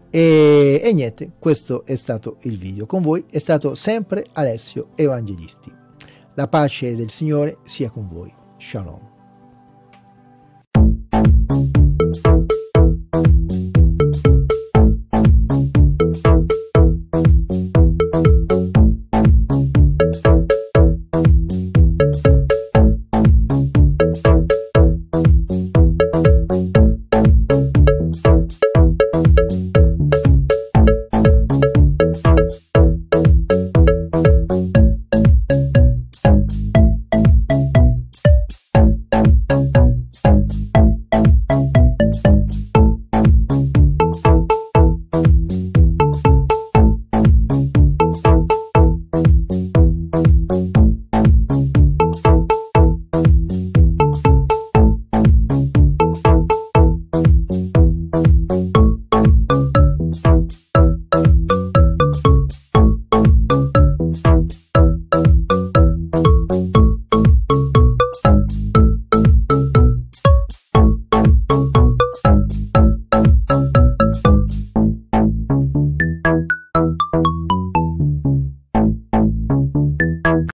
E, e niente, questo è stato il video. Con voi è stato sempre Alessio Evangelisti. La pace del Signore sia con voi. Shalom.